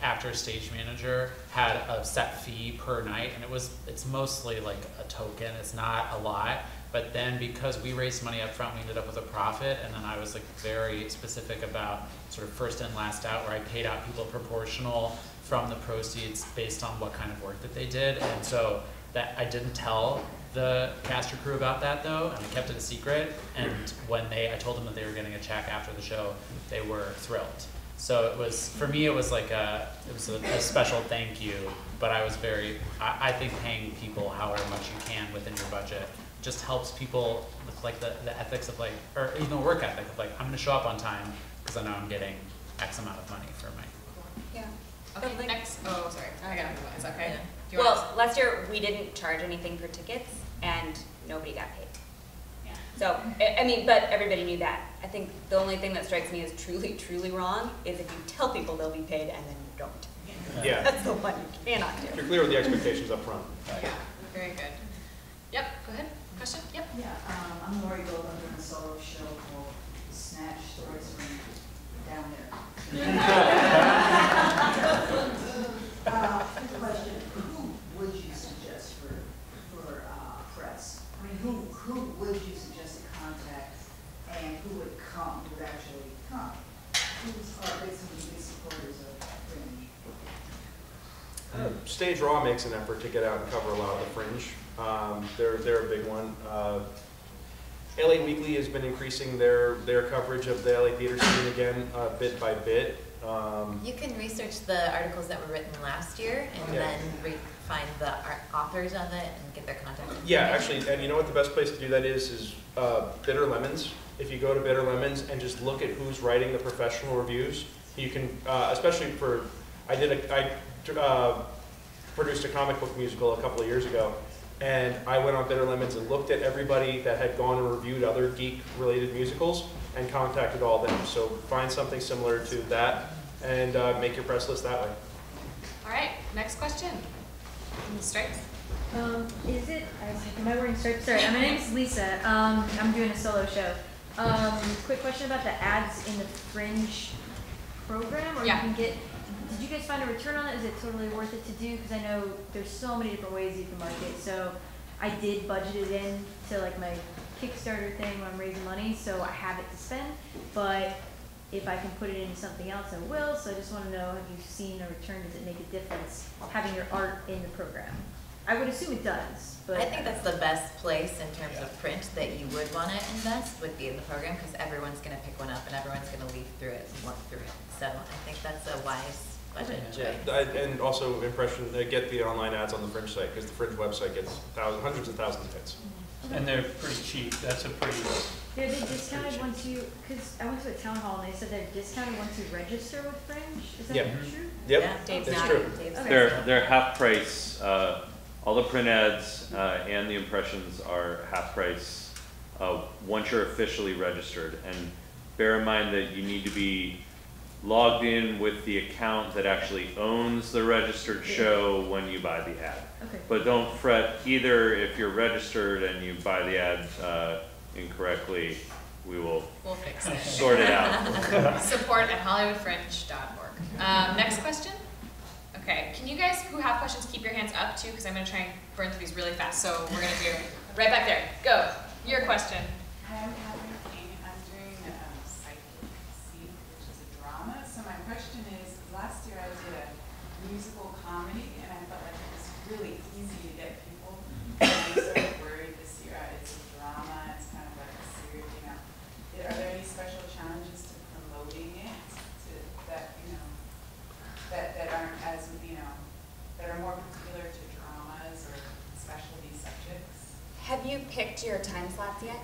after a stage manager had a set fee per night, and it's mostly like a token, it's not a lot, but then because we raised money up front, we ended up with a profit, and then I was like very specific about sort of first in, last out, where I paid out people proportional from the proceeds based on what kind of work that they did. And so that I didn't tell the cast or crew about that though, and I kept it a secret, and when I told them that they were getting a check after the show, they were thrilled. So it was, for me, it was like a special thank you, but I was I think paying people however much you can within your budget just helps people with like the ethics of like, or even the work ethic of like, I'm gonna show up on time because I know I'm getting X amount of money for my work. Yeah. Okay, like, next, oh, sorry, I gotta move on, it's okay. Yeah. Do you want to... last year we didn't charge anything for tickets and nobody got paid. So, I mean, but everybody knew that. I think the only thing that strikes me as truly, truly wrong is if you tell people they'll be paid and then you don't. Yeah. That's the one you cannot do. You're clear with the expectations up front. Right. Yeah, very good. Yep, go ahead. Question? Yep. Yeah, I'm Lori Gold. I'm doing a solo show called Snatch Stories from Down There. Question, who would you suggest for press? I mean, who would you suggest to contact, and who would come, who would actually come? Who are basically the big supporters of Fringe? Stage Raw makes an effort to get out and cover a lot of the Fringe. They're a big one. LA Weekly has been increasing their coverage of the LA theater scene again, bit by bit. You can research the articles that were written last year and then find the authors on it and get their contact information. Yeah, actually, and you know what the best place to do that is Bitter Lemons. If you go to Bitter Lemons and just look at who's writing the professional reviews, you can, especially for, I produced a comic book musical a couple of years ago, and I went on Bitter Lemons and looked at everybody that had gone and reviewed other geek-related musicals, and contacted all of them. So find something similar to that and make your press list that way. All right, next question. Stripes? Am I wearing stripes? Sorry, my name is Lisa. I'm doing a solo show. Quick question about the ads in the Fringe program, or yeah. You can get. Did you guys find a return on it? Is it totally worth it to do? Because I know there's so many different ways you can market. So I did budget it in to like my Kickstarter thing when I'm raising money, so I have it to spend. But if I can put it into something else, I will. So I just want to know, have you seen a return? Does it make a difference having your art in the program? I would assume it does. But I think that's the best place in terms of print that you would want to invest would be in the program, because everyone's going to pick one up and everyone's going to leaf through it and work through it. So I think that's a wise budget choice. Yeah, and also impression, get the online ads on the Fringe site, because the Fringe website gets hundreds of thousands of hits. And they're pretty cheap. That's a pretty... Yeah, they discounted once you... Because I went to a town hall and they said they're discounted once you register with Fringe. Is that true? Yep, yeah, that's true. Okay. They're half price. All the print ads and the impressions are half price once you're officially registered. And bear in mind that you need to be logged in with the account that actually owns the registered show when you buy the ad. Okay. But don't fret either if you're registered and you buy the ad incorrectly. We will fix it. Sort it out. Support at hollywoodfringe.org. Next question. Okay, can you guys who have questions keep your hands up too, because I'm going to try and burn through these really fast, so we're going to do right back there. Go, your question. Hi, I'm Catherine King. I'm doing Psychic Seed, which is a drama. So my question is, last year I did a musical comedy, and I felt like it was really easy to get people. And I'm sort of worried this year, it's a drama, it's kind of like a series, you know. Are there any special challenges to promoting it to that, you know? That aren't as, you know, that are more particular to dramas or specialty subjects. Have you picked your time slots yet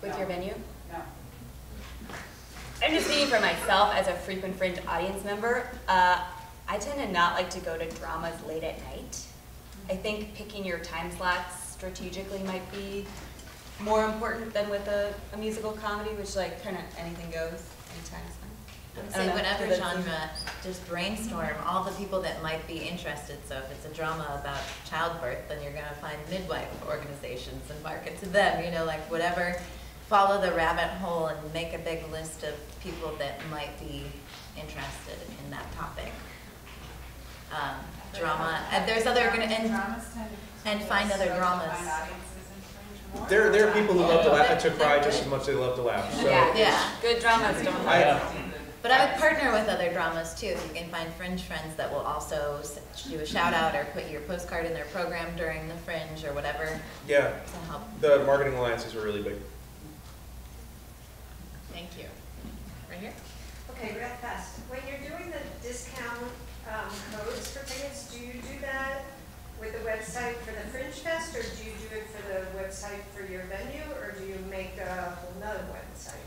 with your venue? No. I'm just speaking for myself as a frequent Fringe audience member. I tend to not like to go to dramas late at night. I think picking your time slots strategically might be more important than with a musical comedy, which like kind of anything goes, anytime is fine. So whatever genre, just brainstorm all the people that might be interested. So if it's a drama about childbirth, then you're going to find midwife organizations and market to them. You know, like whatever, follow the rabbit hole and make a big list of people that might be interested in that topic. Drama, and there's other, and find other dramas. There are people who love to laugh and to cry just as much as they love to laugh. So yeah, good dramas don't laugh. But I would partner with other dramas too. You can find Fringe friends that will also do a shout out or put your postcard in their program during the Fringe or whatever. Yeah, to help. The marketing alliances are really big. Thank you. Right here. Okay, real fast. When you're doing the discount codes for tickets, do you do that with the website for the Fringe Fest, or do you do it for the website for your venue, or do you make a whole nother website?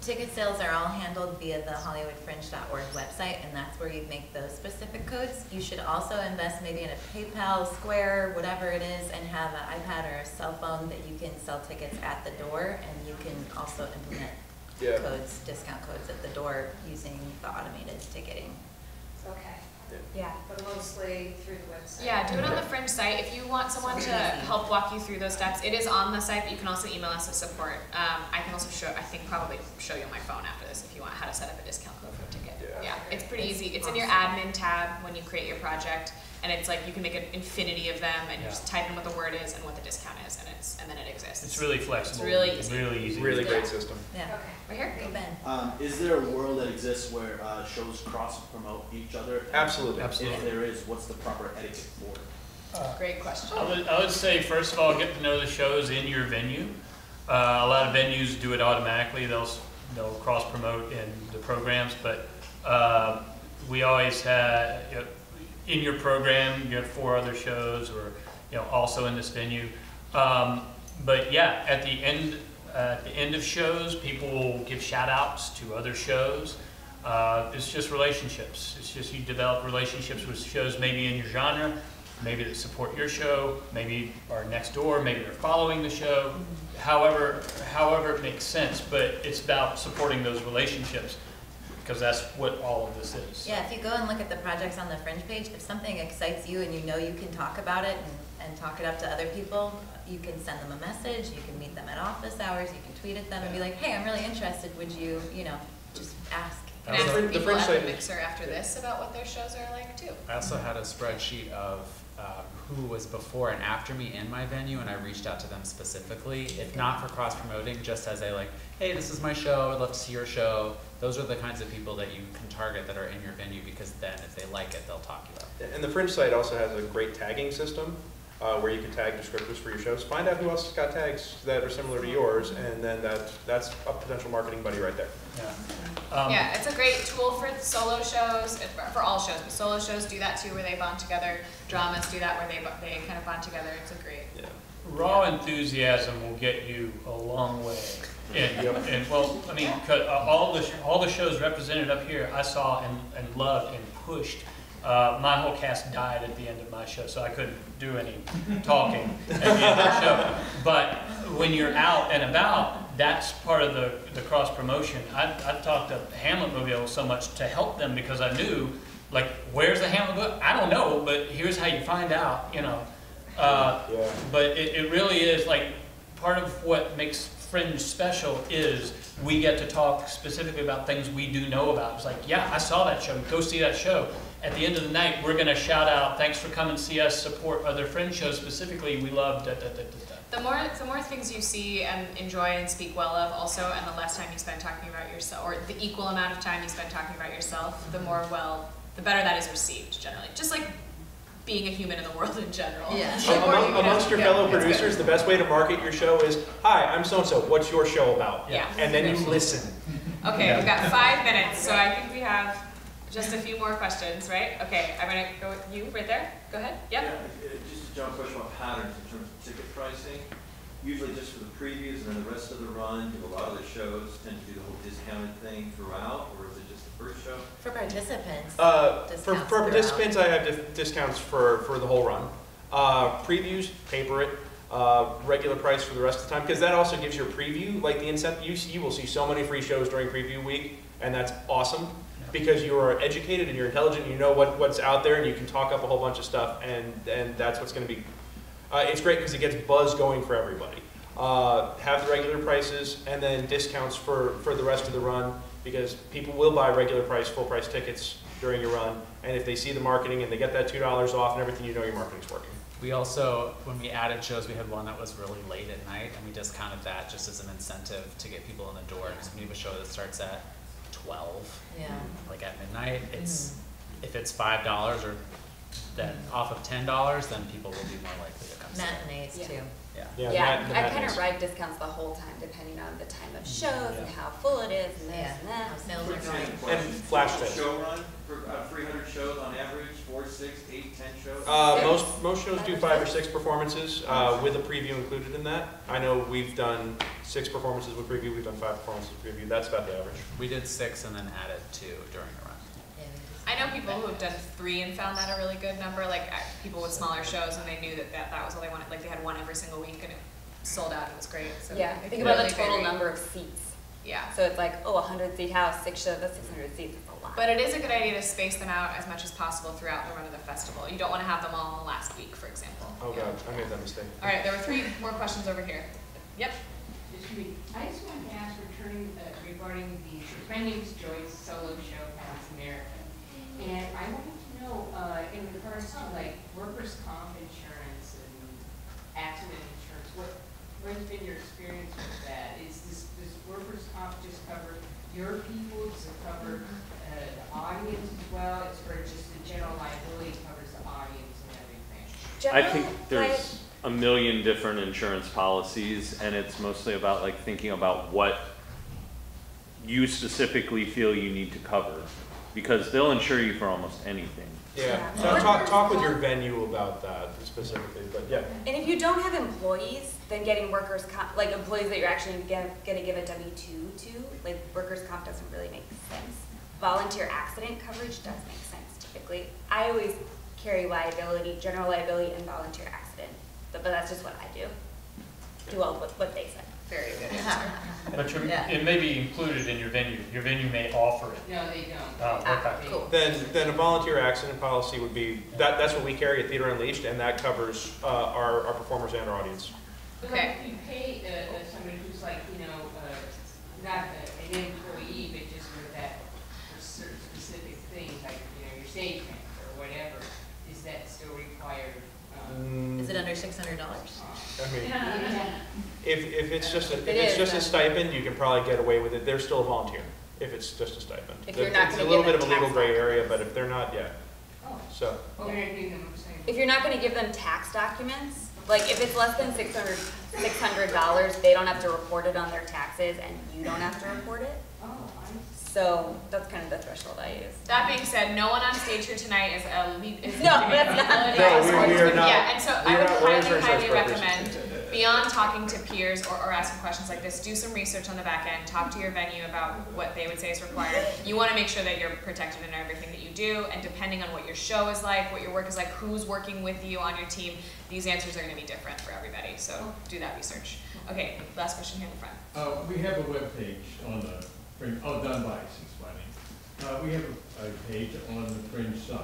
Ticket sales are all handled via the hollywoodfringe.org website, and that's where you make those specific codes. You should also invest maybe in a PayPal, Square, whatever it is, and have an iPad or a cell phone that you can sell tickets at the door, and you can also implement codes, discount codes at the door using the automated ticketing. Okay. Yeah, but mostly through the website. Yeah, do it on the Fringe site. If you want someone to help walk you through those steps, it is on the site, but you can also email us at support. I can also show, I think probably show you on my phone after this if you want how to set up a discount code for a ticket. Yeah, it's pretty easy. It's awesome. In your admin tab when you create your project, and it's like you can make an infinity of them, and you just type in what the word is and what the discount is, and it's and then it exists. It's really flexible. It's really easy. Really easy. Really great system. Yeah. Okay. Right here. Go, Ben. Is there a world that exists where shows cross promote each other? Absolutely. Absolutely. If there is, what's the proper etiquette for it? Great question. I would say first of all, get to know the shows in your venue. A lot of venues do it automatically. They'll cross promote in the programs, but we always had. In your program, you have 4 other shows, or you know, also in this venue. But yeah, at the end of shows, people will give shout outs to other shows. It's just relationships. It's just you develop relationships with shows maybe in your genre, maybe that support your show, maybe are next door, maybe they're following the show, however it makes sense, but it's about supporting those relationships, because that's what all of this is. Yeah, if you go and look at the projects on the Fringe page, if something excites you and you know you can talk about it and talk it up to other people, you can send them a message, you can meet them at office hours, you can tweet at them and be like, hey, I'm really interested, would you, you know, just ask. And ask the people at the mixer after this about what their shows are like, too. I also had a spreadsheet of who was before and after me in my venue, and I reached out to them specifically, if not for cross-promoting, just as a like, hey, this is my show, I'd love to see your show. Those are the kinds of people that you can target that are in your venue, because then if they like it, they'll talk about it. And the Fringe site also has a great tagging system where you can tag descriptors for your shows. Find out who else has got tags that are similar to yours, and then that's a potential marketing buddy right there. Yeah, yeah, it's a great tool for solo shows, for all shows, but solo shows do that too, where they bond together. Dramas do that, where they kind of bond together. It's a great... Yeah. Raw enthusiasm will get you a long way. And well, I mean, all the shows represented up here, I saw and loved and pushed. My whole cast died at the end of my show, so I couldn't do any talking at the end of the show. But when you're out and about, that's part of the cross promotion. I talked to Hamletmobile so much to help them, because I knew, like, where's the Hamlet book? I don't know, but here's how you find out, you know. But it really is, like, part of what makes Fringe special is we get to talk specifically about things we do know about. It's like, yeah, I saw that show, go see that show. At the end of the night, we're going to shout out, thanks for coming to see us, support other Fringe shows specifically, we love da-da-da-da-da. The more things you see and enjoy and speak well of also, and the less time you spend talking about yourself, or the equal amount of time you spend talking about yourself, the better that is received generally. Just like being a human in the world in general. Yeah. Amongst your fellow producers, the best way to market your show is, hi, I'm so-and-so, what's your show about? Yeah. And then you listen. Okay, we've got 5 minutes, so I think we have just a few more questions, right? Okay, I'm gonna go with you right there. Go ahead, yep. Yeah, just a general question on patterns in terms of ticket pricing. Usually just for the previews and then the rest of the run, do a lot of the shows tend to do the whole discounted thing throughout, or is it just the first show? For participants. For participants, I have discounts for the whole run. Previews, paper it. Regular price for the rest of the time, because that also gives your preview, like the incentive. You will see so many free shows during preview week, and that's awesome, because you are educated and you're intelligent, and you know what's out there, and you can talk up a whole bunch of stuff, and that's what's going to be. It's great because it gets buzz going for everybody. Have the regular prices and then discounts for the rest of the run, because people will buy regular price, full price tickets during your run, and if they see the marketing and they get that $2 off and everything, you know your marketing's working. We also, when we added shows, we had one that was really late at night, and we discounted that just as an incentive to get people in the door, because we have a show that starts at 12, like at midnight. It's if it's $5 or then off of $10, then people will be more likely to come. Matinees too. Yeah. I kind of ride discounts the whole time, depending on the time of shows and how full it is, and this and that. And flash sales. Show run for 300 shows on average, 4, 6, 8, 10 shows. Most shows do 5 or 6 performances with a preview included in that. I know we've done 6 performances with preview. We've done 5 performances with preview. That's about the average. We did 6 and then added 2 during the run. I know people who have done 3 and found that a really good number, like people with smaller shows, and they knew that was what they wanted, like they had one every single week and it sold out, it was great. So yeah, think about the total number of seats. Yeah. So it's like, oh, 100-seat house, 6 shows, that's 600 seats, that's a lot. But it is a good idea to space them out as much as possible throughout the run of the festival. You don't want to have them all in the last week, for example. Oh God, I made that mistake. All right, there were 3 more questions over here. Yep. I just wanted to ask regarding the, my name's Joyce, solo show, Past America. And I wanted to know, in regards to like workers' comp insurance and accident insurance, what's been your experience with that? Is this workers' comp just cover your people? Does it cover the audience as well? It's for just the general liability covers the audience and everything. General, I think there's a million different insurance policies, and it's mostly about like thinking about what you specifically feel you need to cover, because they'll insure you for almost anything. Yeah, so talk with your venue about that specifically, but yeah. And if you don't have employees, then getting workers' comp, like employees that you're actually gonna give a W-2 to, like workers' comp doesn't really make sense. Volunteer accident coverage does make sense typically. I always carry liability, general liability, and volunteer accident. But that's just what I do. Do all what they said. Very good answer. But it may be included in your venue. Your venue may offer it. No, they don't. Oh, okay. Cool. Then a volunteer accident policy would be, that's what we carry at Theatre Unleashed, and that covers our performers and our audience. Okay. So if you pay somebody who's like, you know, not an employee, but just for that specific thing, like, you know, your stage manager or whatever, is that still required? Is it under $600? I mean, yeah. If it's just a stipend, you can probably get away with it. They're still a volunteer if it's just a stipend. If you're not, it's a little bit of a legal gray area, but if they're not, yeah. Oh. So. Well, if you're not going to give them tax documents, like if it's less than $600, they don't have to report it on their taxes, and you don't have to report it. Oh. So that's kind of the threshold I use. That being said, no one on stage here tonight is a lead. No, that's not. No, we are not. Yeah, and so I would highly recommend, beyond talking to peers or asking questions like this, do some research on the back end. Talk to your venue about what they would say is required. You want to make sure that you're protected in everything that you do, and depending on what your show is like, what your work is like, who's working with you on your team, these answers are going to be different for everybody. So do that research. Okay, last question here in the front. We have a webpage on the. Oh, done by we have a page on the Fringe site.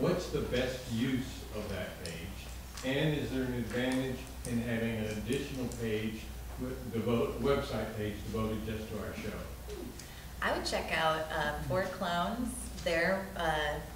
What's the best use of that page? And is there an advantage in having an additional page, website page devoted just to our show? I would check out Four Clowns. Their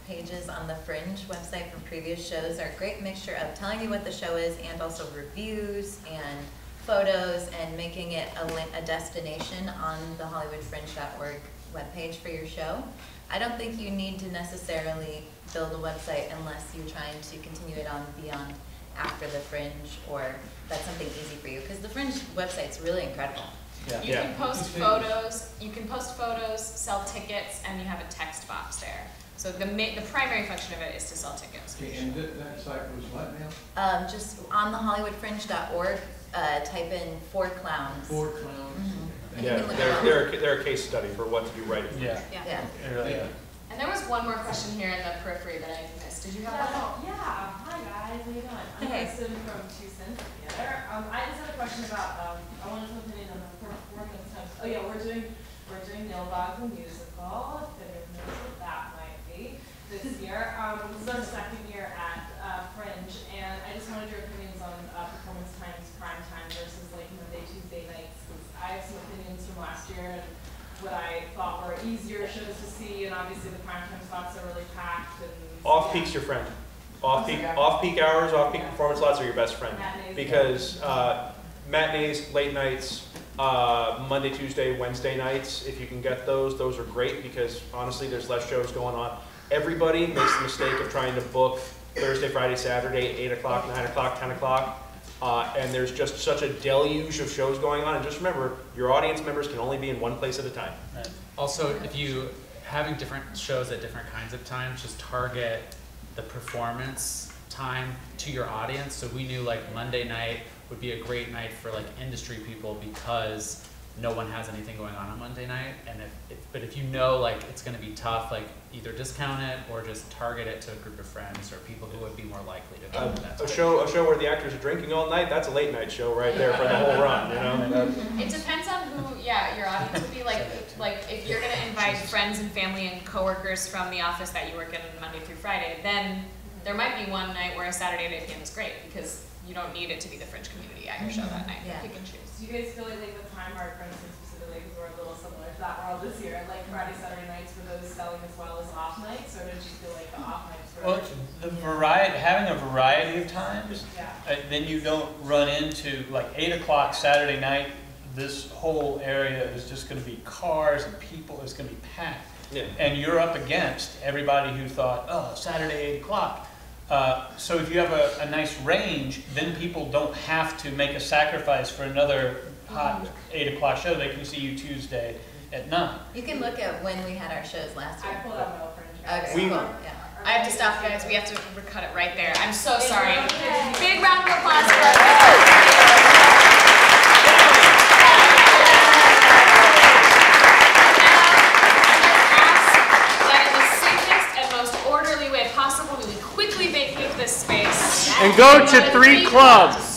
pages on the Fringe website from previous shows are a great mixture of telling you what the show is and also reviews and photos, and making it a destination on the hollywoodfringe.org webpage for your show. I don't think you need to necessarily build a website unless you're trying to continue it on beyond after the Fringe, or that's something easy for you, because the Fringe website's really incredible. Yeah. You can post photos, sell tickets, and you have a text box there. So the primary function of it is to sell tickets. Okay, and that site was what now? Just on the hollywoodfringe.org. Type in Four Clowns. Four Clowns. Mm-hmm. Yeah, they're a case study for what to do right. Yeah. And there was one more question here in the periphery that I missed. Did you have one? Yeah. Hi guys, how you doing? I'm Kristen from 2 Cents Together. I just had a question about. I wanted to opinion on the performance times. Oh yeah, we're doing Neil Boggs musical. If anyone knows what that might be this year. This is our second year at Fringe, and I just wanted your opinions on performance times. Prime time versus like Monday, Tuesday nights. I have some opinions from last year and what I thought were easier shows to see, and obviously the prime time spots are really packed. And off-peak's your friend. Off-peak performance slots are your best friend. Matinees, because matinees, late nights, Monday, Tuesday, Wednesday nights, if you can get those are great because honestly there's less shows going on. Everybody makes the mistake of trying to book Thursday, Friday, Saturday, 8 o'clock, 9 o'clock, 10 o'clock. And there's just such a deluge of shows going on. And just remember, your audience members can only be in one place at a time. Right. Also, if you having different shows at different kinds of times, just target the performance time to your audience. So we knew like Monday night would be a great night for like industry people because no one has anything going on Monday night. And if you know like it's going to be tough, like either discount it or just target it to a group of friends or people who would be more likely to go to that. A show where the actors are drinking all night, that's a late night show right there for the whole run, you know? It depends on who, yeah, your audience would be like if you're going to invite friends and family and coworkers from the office that you work in Monday through Friday, then there might be one night where a Saturday at 8 p.m. is great because you don't need it to be the Fringe community at your show that night. Yeah. You can choose. Do you guys feel like the Time Heart, for instance, specifically, because we're a little similar to that world this year, like Friday, Saturday nights for those selling as well as off nights, or did you feel like the off nights were? Well, having a variety of times, then you don't run into, like 8 o'clock Saturday night, this whole area is just going to be cars and people, it's going to be packed. Yeah. And you're up against everybody who thought, oh, Saturday, 8 o'clock. So if you have a nice range, then people don't have to make a sacrifice for another hot 8 o'clock show. They can see you Tuesday at 9. You can look at when we had our shows last year. I pulled out my old friend. Okay. I have to stop, guys. We have to cut it right there. I'm so sorry. Big round of applause for that in the safest and most orderly way possible, we quickly And go to Three Clubs.